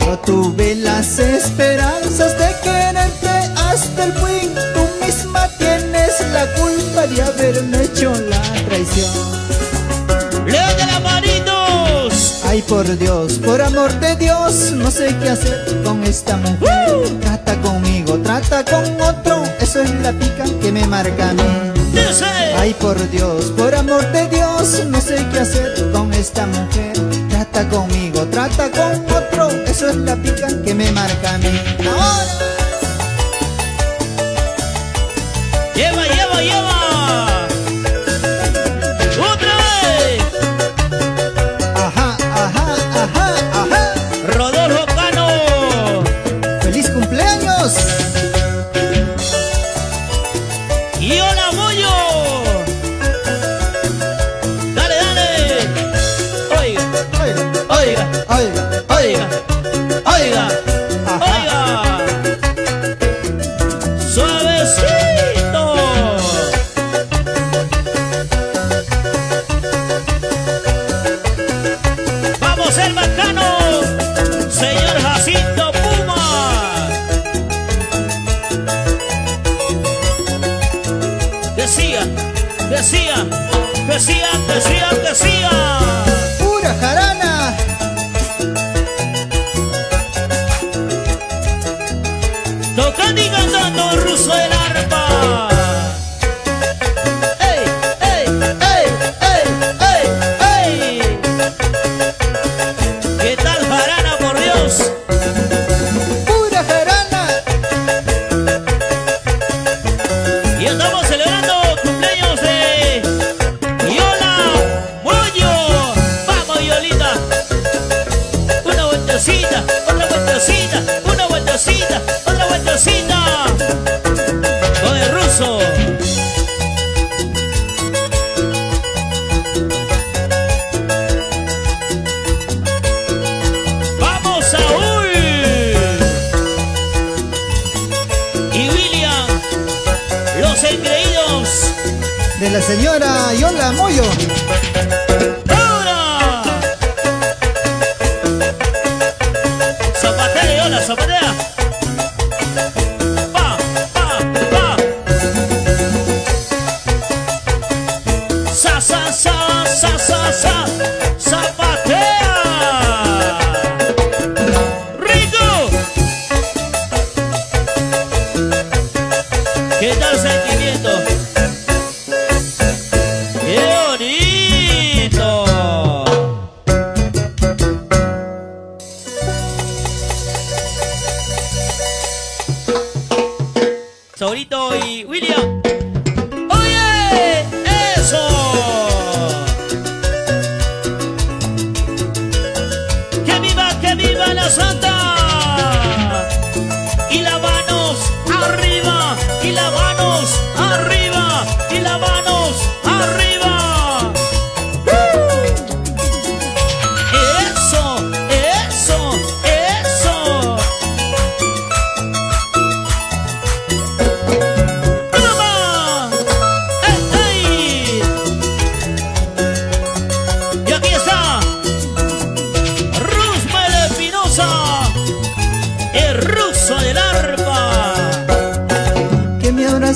Yo tuve las esperanzas de quererte hasta el fin. Tú misma tienes la culpa de haberme hecho la traición. ¡Levante las manitos! Ay, por Dios, por amor de Dios, no sé qué hacer con esta mujer. Trata conmigo, trata con otro, eso es la pica que me marca a mí. ¡Dice! Ay, por Dios, por amor de Dios, no sé qué hacer con esta mujer. Trata conmigo, trata con otro, eso es la pica que me marca a mí. ¡Ahora! ¡Lleva, lleva, lleva! Rodolfo Cano, feliz cumpleaños. Yola Moyo, dale, dale. Oiga, oiga, oiga, oiga, oiga, oiga, oiga. Suavecito. Vamos el bacano. Decía, decía, decía, decía. Pura jarana. Tocando y cantando Ruso del Arpa. Ey, ey, ey, ey, ey, ey. ¿Qué tal jarana, por Dios? Pura jarana. Y estamos celebrando cumpleaños de Yola Moyo. Vamos, Yolita. Una vueltecita, otra vueltecita, una vueltecita, otra vueltecita. Con el Ruso. Vamos, Saúl y William, los engreídos de la señora Yola Moyo. ¡Ahora! Zapatea, Yola, zapatea. Pa, pa, pa. Sa, sa, sa, sa, sa, sa. Zapatea. ¡Rico! ¿Qué tal sentimiento? Saurito y William. ¡Oye! ¡Eso! Que viva la Santa! Y las manos arriba, y las manos arriba, y las manos arriba. ¡Eso! ¡Eso! ¡Eso! ¡Toma!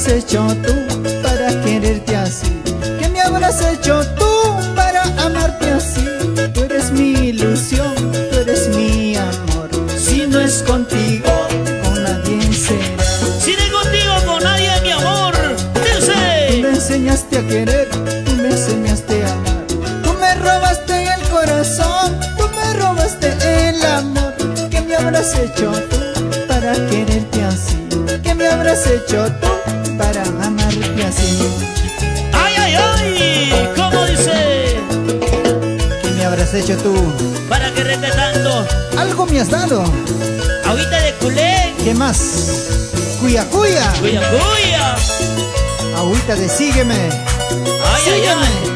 habrás hecho tú para quererte así? ¿Qué me habrás hecho tú para amarte así? Tú eres mi ilusión, tú eres mi amor. Si no es contigo, con nadie será. Si no es contigo, con nadie, mi amor. Dice. Tú me enseñaste a querer, tú me enseñaste a amar. Tú me robaste el corazón, tú me robaste el amor. ¿Qué me habrás hecho tú para quererte así? ¿Qué me habrás hecho tú para amarte así? ¡Ay, ay, ay! ¿Cómo dice? ¿Qué me habrás hecho tú para quererte tanto? Algo me has dado. Agüita de culé. ¿Qué más? Cuya, cuya. Cuya, cuya. Agüita de sígueme. ¡Ay, sígueme. Ay, ay!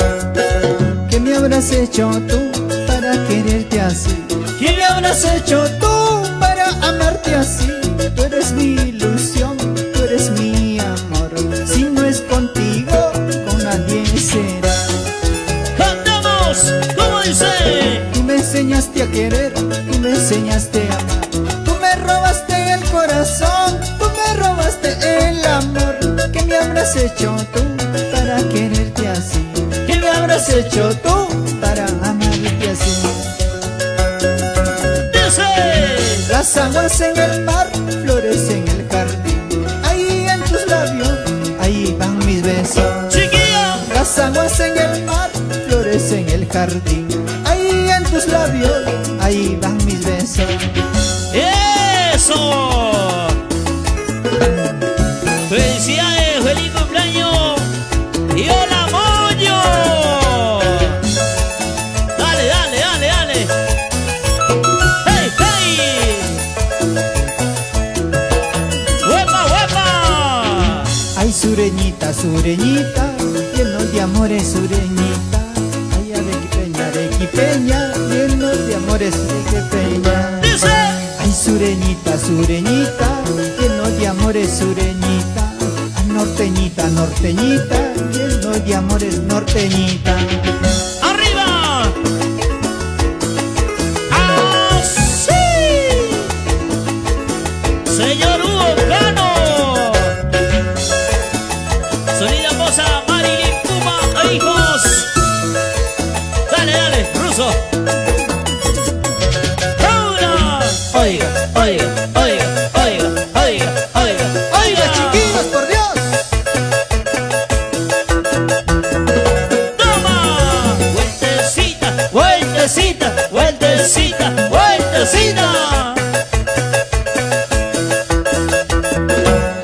¿Qué habrás hecho tú para quererte así? ¿Qué me habrás hecho tú para amarte así? Tú eres mi ilusión, tú eres mi amor. Si no es contigo, con nadie será. ¡Cantamos! ¿Cómo dice? Tú me enseñaste a querer, tú me enseñaste a amar. Tú me robaste el corazón, tú me robaste el amor. ¿Qué me habrás hecho tú para quererte así? ¿Qué me habrás hecho tú para amarte así? Dice. Las aguas en el mar, flores en el jardín, ahí en tus labios, ahí van mis besos. Chiquilla. Las aguas en el mar, flores en el jardín, ahí en tus labios, ahí van mis besos. ¡Eso! ¡Felicidades! ¡Feliz cumpleaños! ¡Yola Moyo! ¡Dale, dale, dale, dale! ¡Hey, hey! ¡Huepa, huepa! Ay, sureñita, sureñita, lleno de amores, sureñita. Ay, arequipeña, lleno de amores, arequipeña. ¡Dice! Ay, sureñita, sureñita, lleno de amores, sureñita. Norteñita, norteñita, lleno de amores, norteñita. ¡Arriba! ¡Así! ¡Señor Hugo Cano! Solida Moza, Marilyn, Puma e hijos. ¡Dale, dale, Ruso! ¡Paula! Oiga, oiga, oiga, oiga, oiga, oiga, oiga, chiquillos, por Dios. Vueltecita, vueltecita, vueltecita.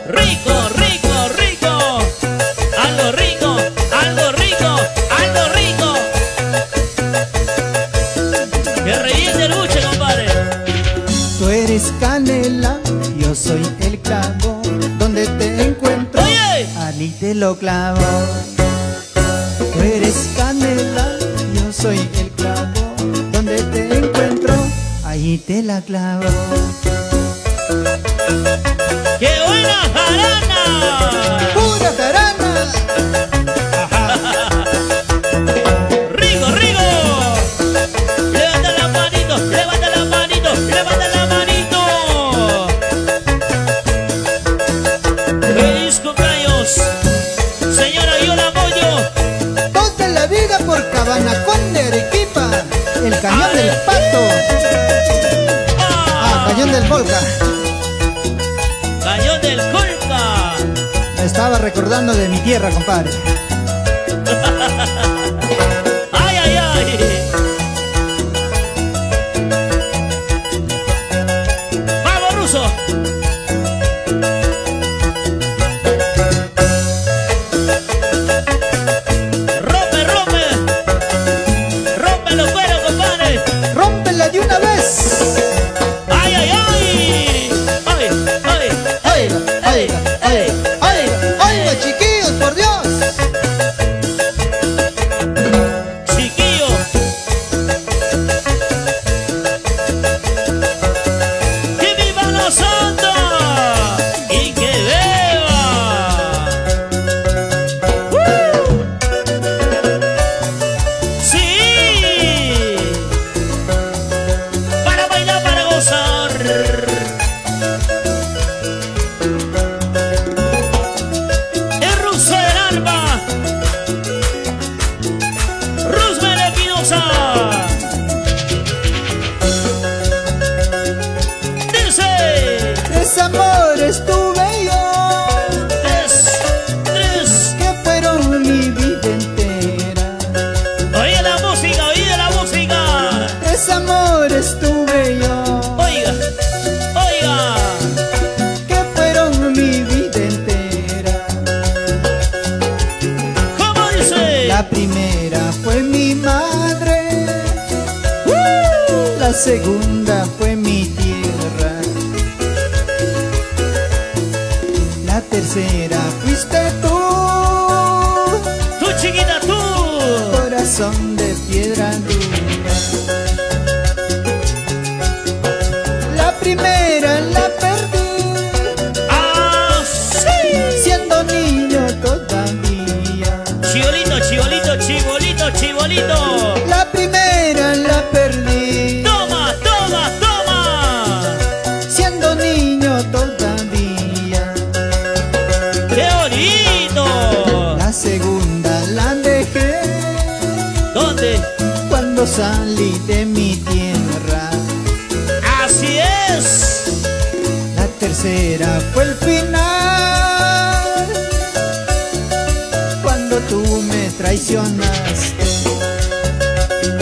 Rico, rico, rico. Algo rico, algo rico, algo rico. Que reviente lucha, compadre. Tú eres canela, yo soy el clavo. Donde te encuentro, ¡oye!, allí te lo clavo. Tú eres canela, yo soy el clavo. Donde te encuentro, ahí te la clavo. ¡Qué buena jarana! ¡Pura jarana! ¡Rico, rico! ¡Levanta la manito, levanta la manito, levanta la manito! ¡Feliz cumpleaños, señora Yola Moyo! Toda la vida por Cabanaconde, Arequipa. El cañón, ay, del pato. Ah, cañón del Colca. Cañón del Colca. Me estaba recordando de mi tierra, compadre. Ay, ay, ay. Vamos, Ruso. Oiga, oiga, oiga, oiga, chiquillos, por Dios. La primera fue mi madre, la segunda fue mi tierra, la tercera fuiste tú, tú chiquita tú, corazón de piedra dura. La primera la perdí, ah, sí, siendo niño todavía. Chibolito, chibolito, chibolito, chibolito. La primera la perdí. Salí de mi tierra. Así es. La tercera fue el final, cuando tú me traicionaste.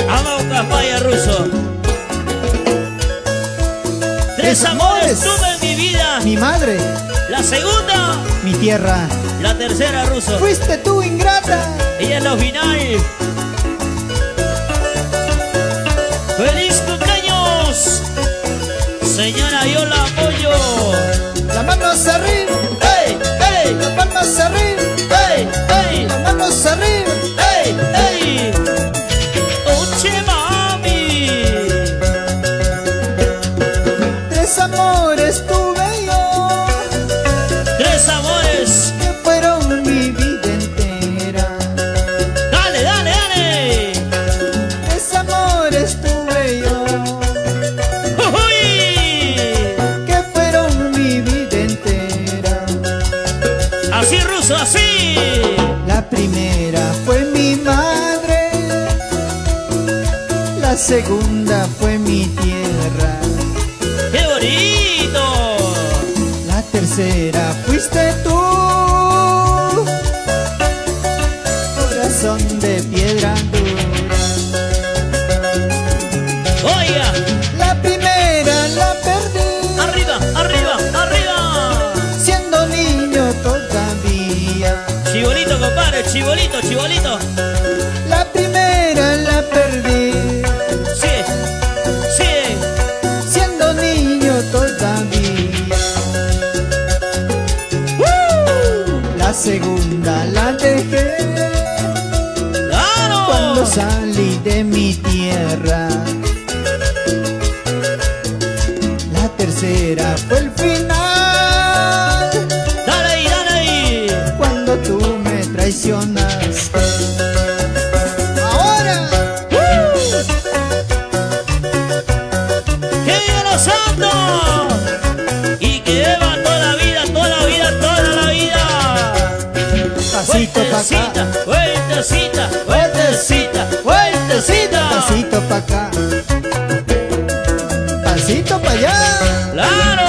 Ama un capaya ruso. Tres amores tuve en mi vida. Mi madre. La segunda. Mi tierra. La tercera ruso. Fuiste tú ingrata. Y en los finales. ¡Feliz cumpleaños, señora Yola Moyo! ¡La mano se arriba! ¡Ey! ¡Ey! ¡La palma se arriba! ¡Ey! ¡Ey! ¡La mano se arriba! ¡Ey! ¡Ey! ¡Oche, mami! Tres amores tuve yo. Tres amores que fueron mi vida entera. ¡Dale, dale, dale! Tres amores tuve. La primera fue mi madre, la segunda fue mi tierra. ¡Qué bonito! La tercera fuiste tú, corazón de piedra dura. ¡Oiga! La primera la perdí. ¡Arriba, arriba, arriba! Siendo niño todavía. Chibolito, compadre, chibolito, chibolito. La primera la perdí. Sí, sí. Siendo niño todavía. La segunda la dejé. ¡Claro! Cuando salí de mi tierra. La tercera fue el final. Dale ahí, dale ahí. Cuando tú me traicionaste. ¡Ahora! ¡Que viva los santos! Y que beba toda la vida, toda la vida, toda la vida. Pasito pa' acá, vueltecita, vueltecita, vueltecita. Pasito pa' acá, pasito pa' allá. ¡Claro!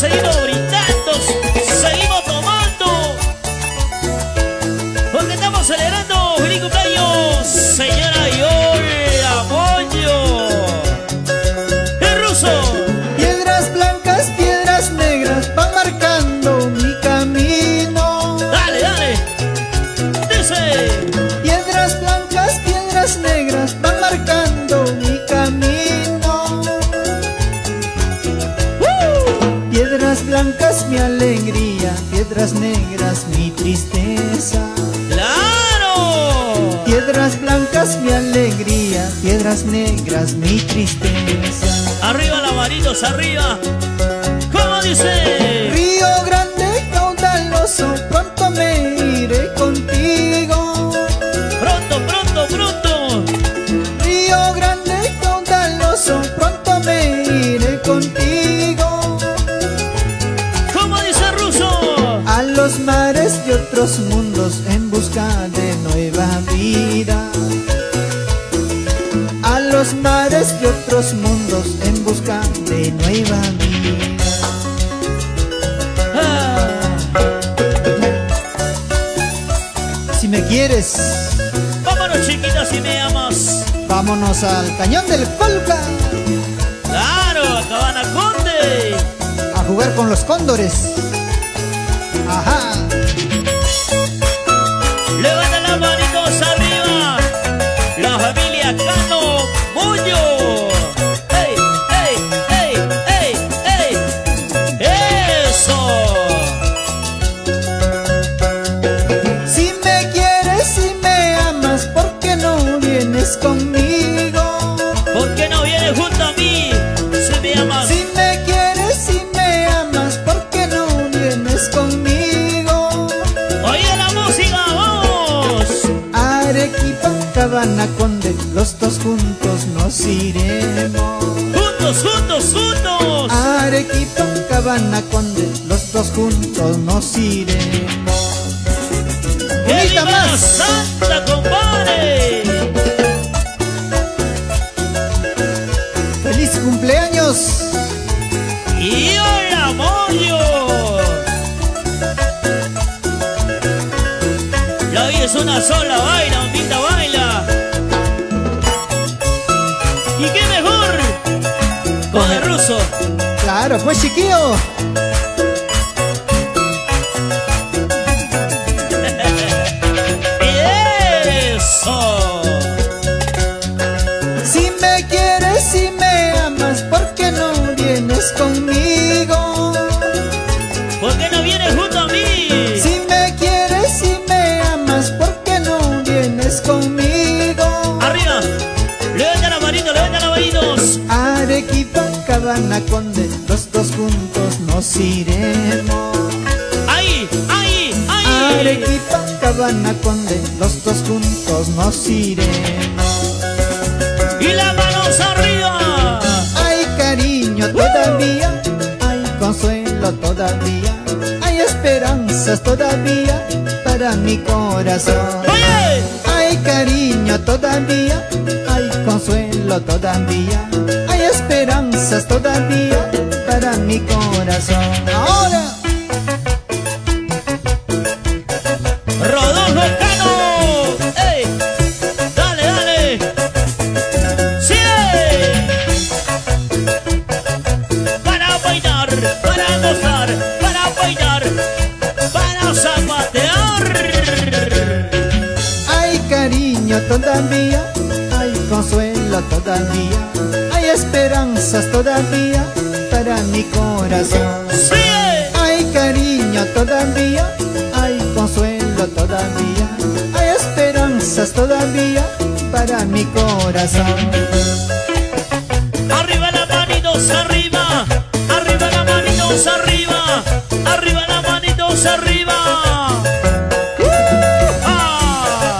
seguimos brindando, seguimos tomando, porque estamos celebrando feliz cumpleaños, señora Yola Moyo. El ruso. Piedras blancas, piedras negras, van marcando mi camino. Dale, dale. Dice. Piedras blancas, piedras negras, van marcando mi camino. Piedras blancas mi alegría, piedras negras mi tristeza. ¡Claro! Piedras blancas mi alegría, piedras negras mi tristeza. Arriba las manitos, arriba. ¿Cómo dice? Río grande, caudaloso, pronto me iré contigo. Pronto, pronto, pronto. Río grande, caudaloso, pronto me iré contigo. Los mares de otros mundos en busca de nueva vida. A los mares de otros mundos en busca de nueva vida. Ah. Si me quieres, vámonos chiquita si me amas. Vámonos al cañón del Colca. Claro, a Cabanaconde. A jugar con los cóndores. Ajá. Levanta las manitos arriba, la familia Cano Moyo. ¡Ey, ey, ey, ey, ey! ¡Eso! Si me quieres, si me amas, ¿por qué no vienes conmigo? ¿Por qué no vienes junto a mí? Si me amas. Si me quieres, si me amas, ¿por qué no vienes conmigo? Cabanaconde, los dos juntos nos iremos. Juntos, juntos, juntos. Arequipa, Cabanaconde, los dos juntos nos iremos. ¡Qué linda más santa, compadre! ¡Feliz cumpleaños! ¡Yola Moyo! La vida es una sola, baila, ondita, baila. Claro, pues chiquillo. Eso. Si me quieres, si me amas, ¿por qué no vienes conmigo? ¿Por qué no vienes junto a mí? Si me quieres, si me amas, ¿por qué no vienes conmigo? Arriba, levanta la manito, levanta la manitos. Arequipa, Cabanaconde, los dos juntos nos iremos. ¡Ay, ay, ay! Arequipa, Cabanaconde, los dos juntos nos iremos. ¡Y las manos arriba! ¡Ay, cariño todavía! ¡Ay, consuelo todavía! ¡Ay, esperanzas todavía para mi corazón! ¡Oye! ¡Ay, cariño todavía! ¡Ay, consuelo todavía! Hay esperanzas todavía para mi corazón. Ahora Rodolfo Cano. ¡Ey! Dale, dale. ¡Sí! Para bailar, para gozar, para bailar, para zapatear. Hay cariño todavía, hay consuelo todavía, esperanzas todavía para mi corazón. ¡Sí! Hay cariño todavía, hay consuelo todavía, hay esperanzas todavía para mi corazón. Arriba las manitos arriba, arriba las manitos arriba, arriba las manitos arriba. ¡Ah!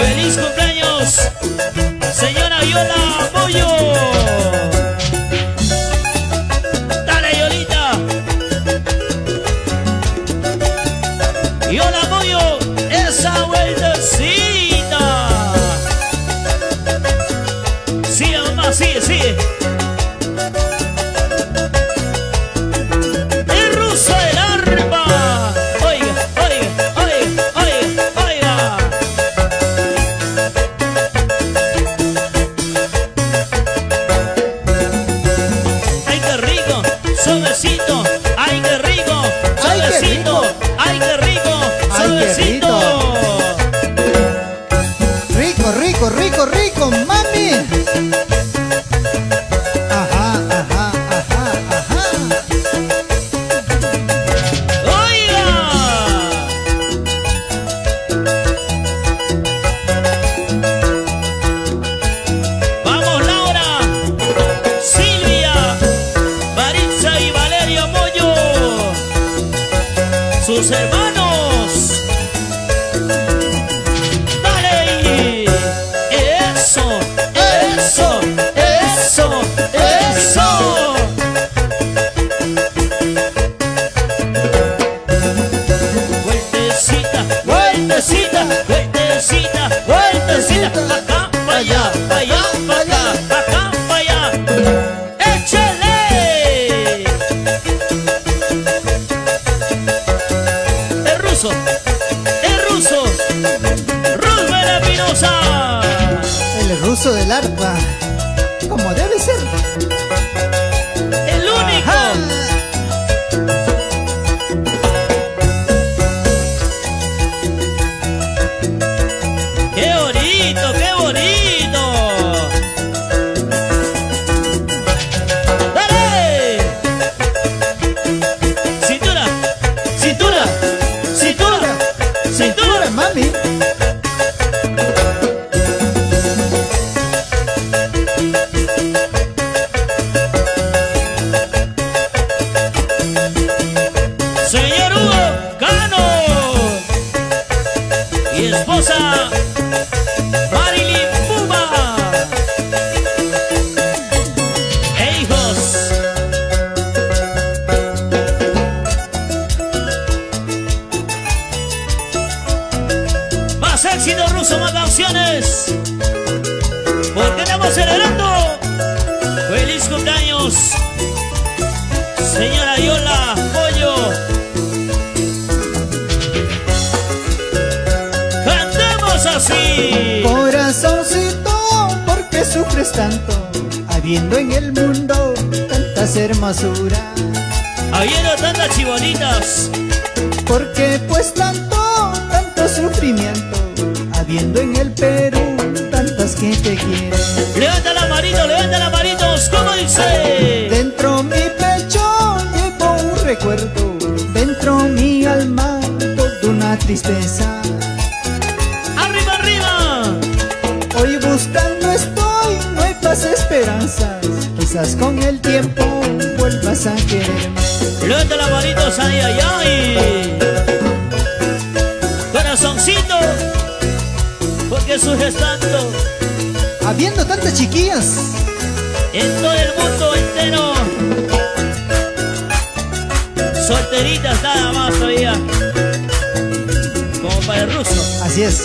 ¡Feliz cumpleaños! Señora Yola Moyo. Dale, Yolita. Yola Moyo, esa vueltecita. Sigue, mamá, sigue, sigue. Puerquito. Rico, rico, rico, rico, mami. Ajá, ajá, ajá, ajá. ¡Oiga! Vamos, Laura, Silvia, Maritza y Valeria Moyo, sus hermanos. Ruso del arpa, como debe ser. El único. Ajá. ¡Qué bonito, qué bonito! ¡Dale! Cintura, cintura, cintura, cintura, mami. Éxito ruso, más canciones, porque estamos celebrando. Feliz cumpleaños, señora Yola Moyo. Cantemos así. Corazoncito, ¿por qué sufres tanto? Habiendo en el mundo tantas hermosuras, habiendo tantas chibonitas, ¿por qué pues tanto, tanto sufrimiento? Habiendo en el Perú tantas que te quieren. Levanta la manito, ¿cómo dice? Dentro mi pecho llevo un recuerdo, dentro mi alma toda una tristeza. ¡Arriba, arriba! Hoy buscando estoy nuevas esperanzas, quizás con el tiempo vuelvas a quererme. Levanta la manito, ay, ay, ay. Corazoncito, porque surges tanto, habiendo tantas chiquillas en todo el mundo entero, solteritas nada más todavía, como para el ruso. Así es.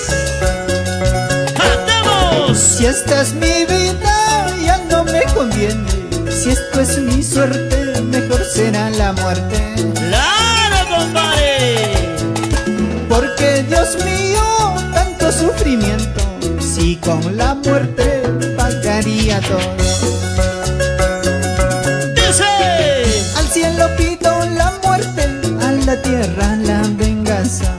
¡Cantemos! Si esta es mi vida ya no me conviene, si esto es mi suerte mejor será la muerte. ¡Claro, compadre! Porque Dios mío, sufrimiento, si con la muerte pagaría todo. Dice: al cielo pido la muerte, a la tierra la venganza.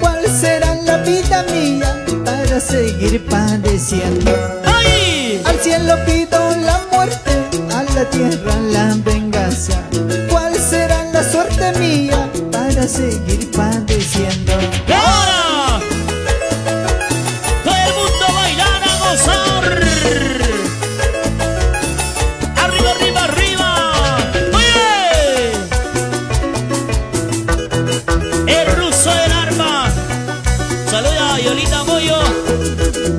¿Cuál será la vida mía para seguir padeciendo? ¡Ay! Al cielo pido la muerte, a la tierra la venganza. ¿Cuál será la suerte mía para seguir padeciendo? ¡Ahora! Yolita Moyo,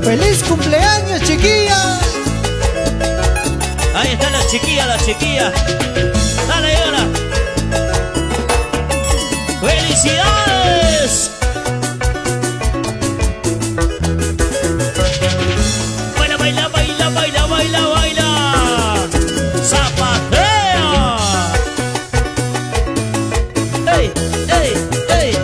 feliz cumpleaños, chiquilla. Ahí está la chiquilla, la chiquilla. Dale, Yola. Felicidades. Baila, baila, baila, baila, baila, baila. Zapatea. Ey, ey.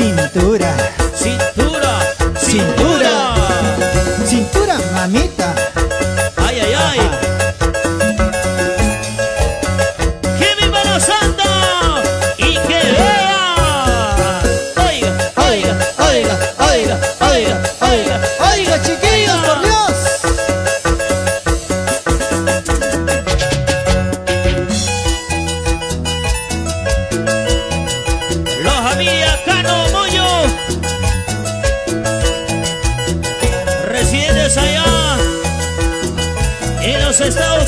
Cintura, cintura, cintura, cintura.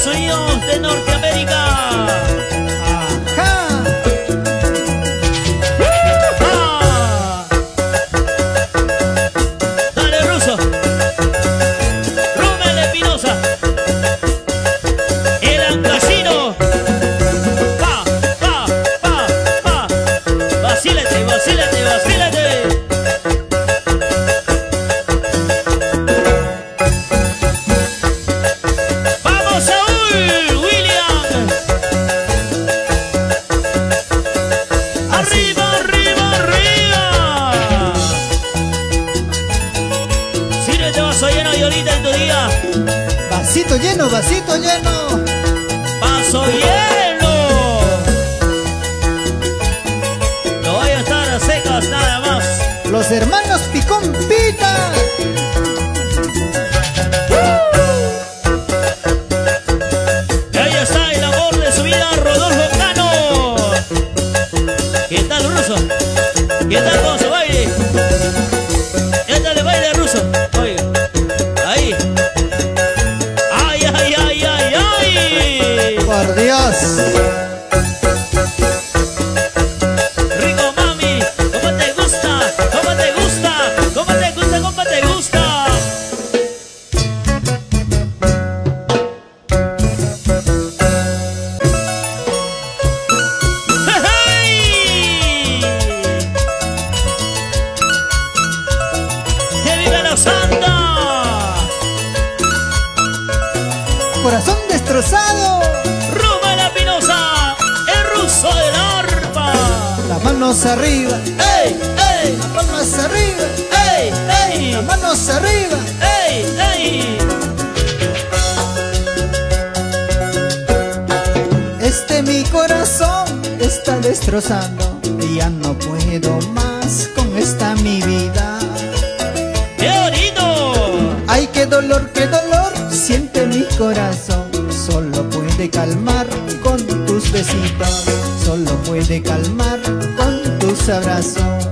sonidos de Norteamérica. Ajá. ¡Ah! Dale, Ruso. Rubén Espinosa. El Ancasino. Pa, pa, pa, pa. Vacílate, vacílate, vacílate. Vasito lleno, vaso lleno. No voy a estar a secas nada más. Los hermanos Picón Pita. Ahí está el amor de su vida, Rodolfo Cano. ¿Qué tal, Ruso? ¿Qué tal con su baile? ¿Qué tal el baile, Ruso? Oiga, ahí. Por Dios. Rico, mami, ¿cómo te gusta? ¿Cómo te gusta? ¿Cómo te gusta? ¿Cómo te gusta? ¡Hey, hey! ¡Que viva la santa! Corazón destrozado. Ruso del Arpa. Las manos arriba, ey, ey. Las palmas arriba, ey, ey. Las manos arriba, ey, ey. Mi corazón está destrozando, ya no puedo más con esta mi vida. ¡Qué bonito! Ay, qué dolor siente mi corazón. Solo puede calmar con tus besitos, solo puede calmar con tus abrazos.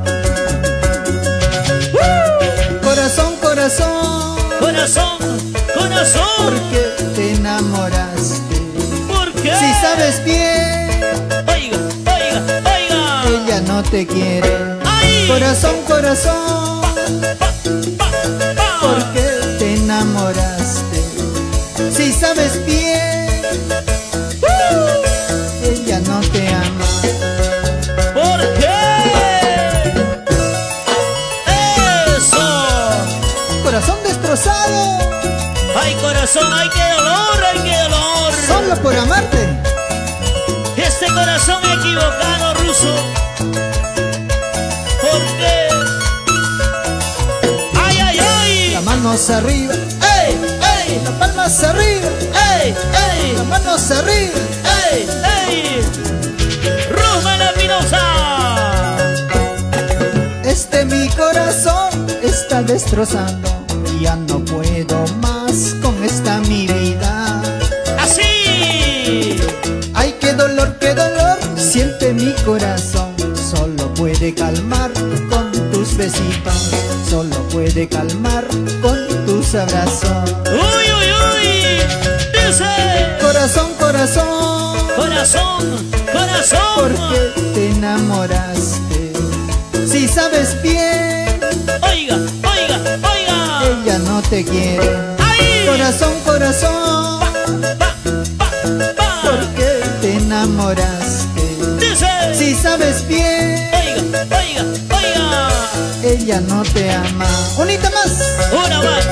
¡Uh! Corazón, corazón, corazón, corazón. ¿Por qué te enamoraste? ¿Por qué? Si sabes bien, oiga, oiga, oiga, ella no te quiere. ¡Ay! Corazón, corazón, pa, pa, pa, pa. ¿Por qué te enamoraste? Si sabes bien, ella no te ama. ¿Por qué? ¡Eso! Corazón destrozado. ¡Ay, corazón! ¡Ay, qué dolor! ¡Ay, qué dolor! Solo por amarte. Este corazón equivocado, Ruso. ¿Por qué? ¡Ay, ay, ay! Las manos arriba. ¡Ey! Las palmas arriba, ey, ey. Las manos arriba, ey, ey. Ruso del Arpa. Mi corazón está destrozando, ya no puedo más con esta mi vida. Así. Ay, qué dolor siente mi corazón. Solo puede calmar con tus besitos, solo puede calmar con tus abrazos. ¡Uy, uy, uy! ¡Dice! Corazón, corazón, corazón, corazón. ¿Por qué te enamoraste? Si sabes bien, oiga, oiga, oiga, ella no te quiere. ¡Ay! Corazón, corazón, pa, pa, pa, pa. ¿Por qué te enamoraste? ¡Dice! Si sabes bien, oiga, oiga, oiga, ella no te ama. ¡Unita más! ¡Una más!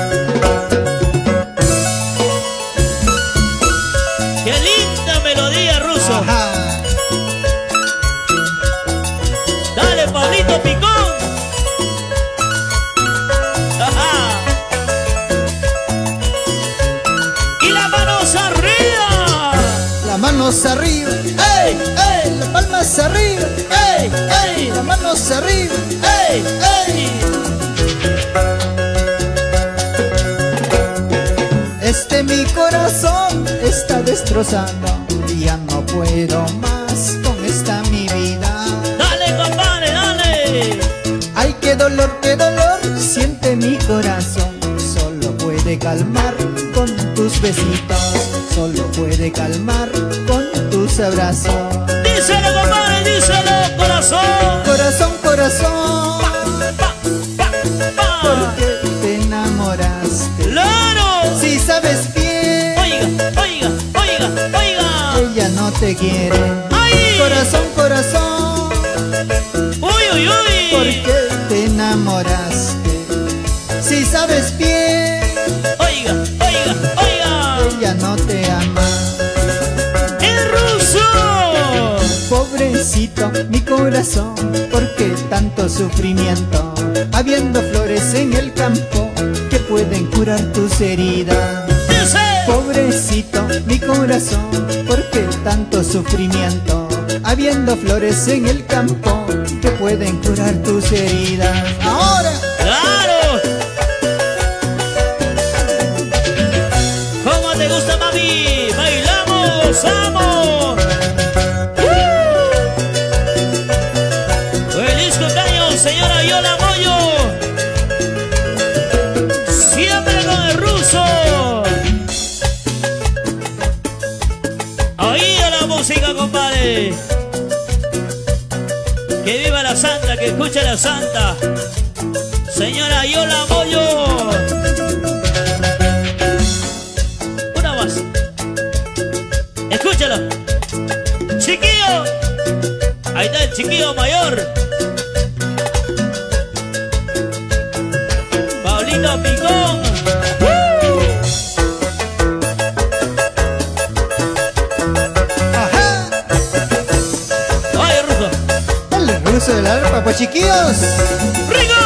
¡Qué linda melodía, Ruso! Ajá. ¡Dale, Pablito Picón! Ajá. ¡Y las manos arriba! ¡Las manos arriba! ¡Ey! ¡Ey! ¡Las palmas arriba! ¡Ey! ¡Ey! ¡Las manos arriba! ¡Ey! ¡Ey! Mi corazón está destrozando, ya no puedo más con esta mi vida. ¡Dale, compadre, dale! ¡Ay, qué dolor siente mi corazón! Solo puede calmar con tus besitos, solo puede calmar con tus abrazos. Díselo, compadre, díselo, corazón. Corazón, corazón, pa, pa, pa, pa. ¿Por qué te enamoraste? ¡Claro! Si sabes bien. Oiga, oiga, oiga, oiga. Ella no te quiere. ¡Ay! Corazón, corazón. ¡Uy, uy, uy! ¿Por qué te enamoraste? Si sabes bien. Oiga, oiga, oiga. Ella no te ama. ¡El Ruso! Pobrecito mi corazón, ¿por qué tanto sufrimiento? Habiendo flores en el campo que pueden curar tus heridas. Pobrecito mi corazón, ¿por qué tanto sufrimiento? Habiendo flores en el campo que pueden curar tus heridas. ¡Ahora! ¡Claro! ¿Cómo te gusta, mami? ¡Bailamos! ¡Amo! ¡Feliz cumpleaños, señora Yola Moyo! ¡Siempre con el Ruso! ¡Oído la música, compadre! ¡Que viva la santa, que escuche la santa! Señora Yola Moyo. Una más. Escúchalo. Chiquillo. Ahí está el chiquillo mayor. Pablito Picón. Ajá. Oye, Ruso. Dale, Ruso del Arpa, pues, chiquillos. ¡Rico!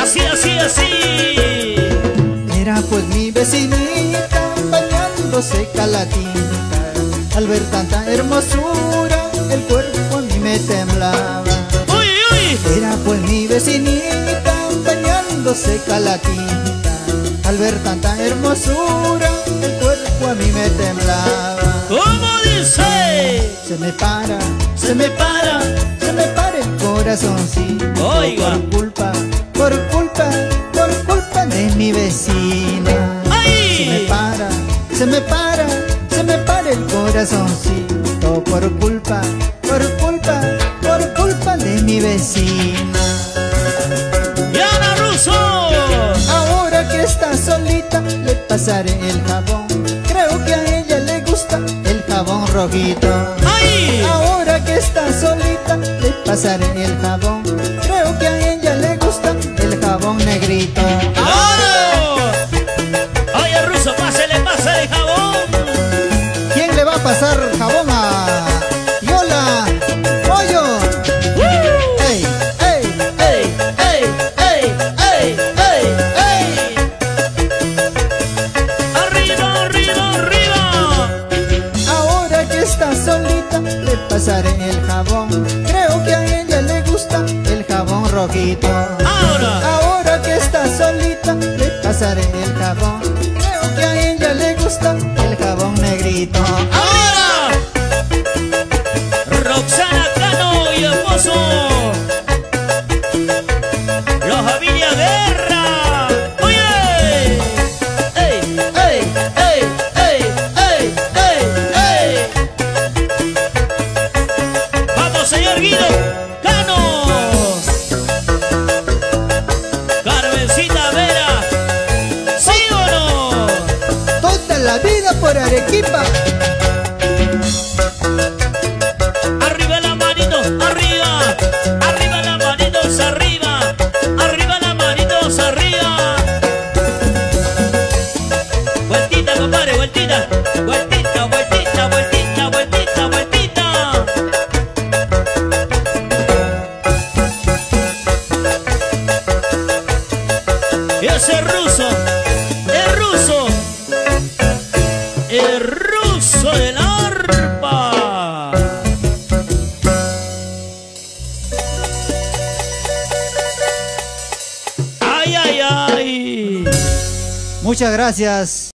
Así, así, así. Era pues mi vecinita, la tinta. Al ver tanta hermosura, el cuerpo a mí me temblaba. ¡Uy, uy! Era pues mi vecinita bañándose calaquita. Al ver tanta hermosura, el cuerpo a mí me temblaba. ¿Cómo dice? Se me para, se me para, se me para el corazoncito. Oiga. Por culpa, por culpa, por culpa de mi vecina. ¡Ay! Se me para, se me para, se me para el corazoncito. Por culpa, por culpa, por culpa de mi vecina. ¡Diana Ruso! Ahora que está solita, le pasaré el jabón. Creo que a ella le gusta el jabón rojito. ¡Ay! Ahora que está solita, le pasaré el jabón. Creo que a ella le gusta el jabón negrito. Jabón a Yola Moyo. Ey, ey, ey, ey, ey, ey, ey, ey. Arriba, arriba, arriba. Ahora que está solita, le pasaré el jabón. Creo que a ella le gusta el jabón rojito. Ahora, ahora que está solita, le pasaré el jabón. Creo que a ella le gusta el jabón negrito. Ahora. Sara Cristina y esposo, la familia Guerra. Oye, ey, ey, ey, ey, ey, ey, ey. Vamos, señor Guido Cano, Carmencita Vera, ¿sí o no? Toda la vida por Arequipa. Vueltita, vueltita, vueltita, vueltita, vueltita. Ese ruso, el ruso, el ruso del arpa. Ay, ay, ay. Muchas gracias.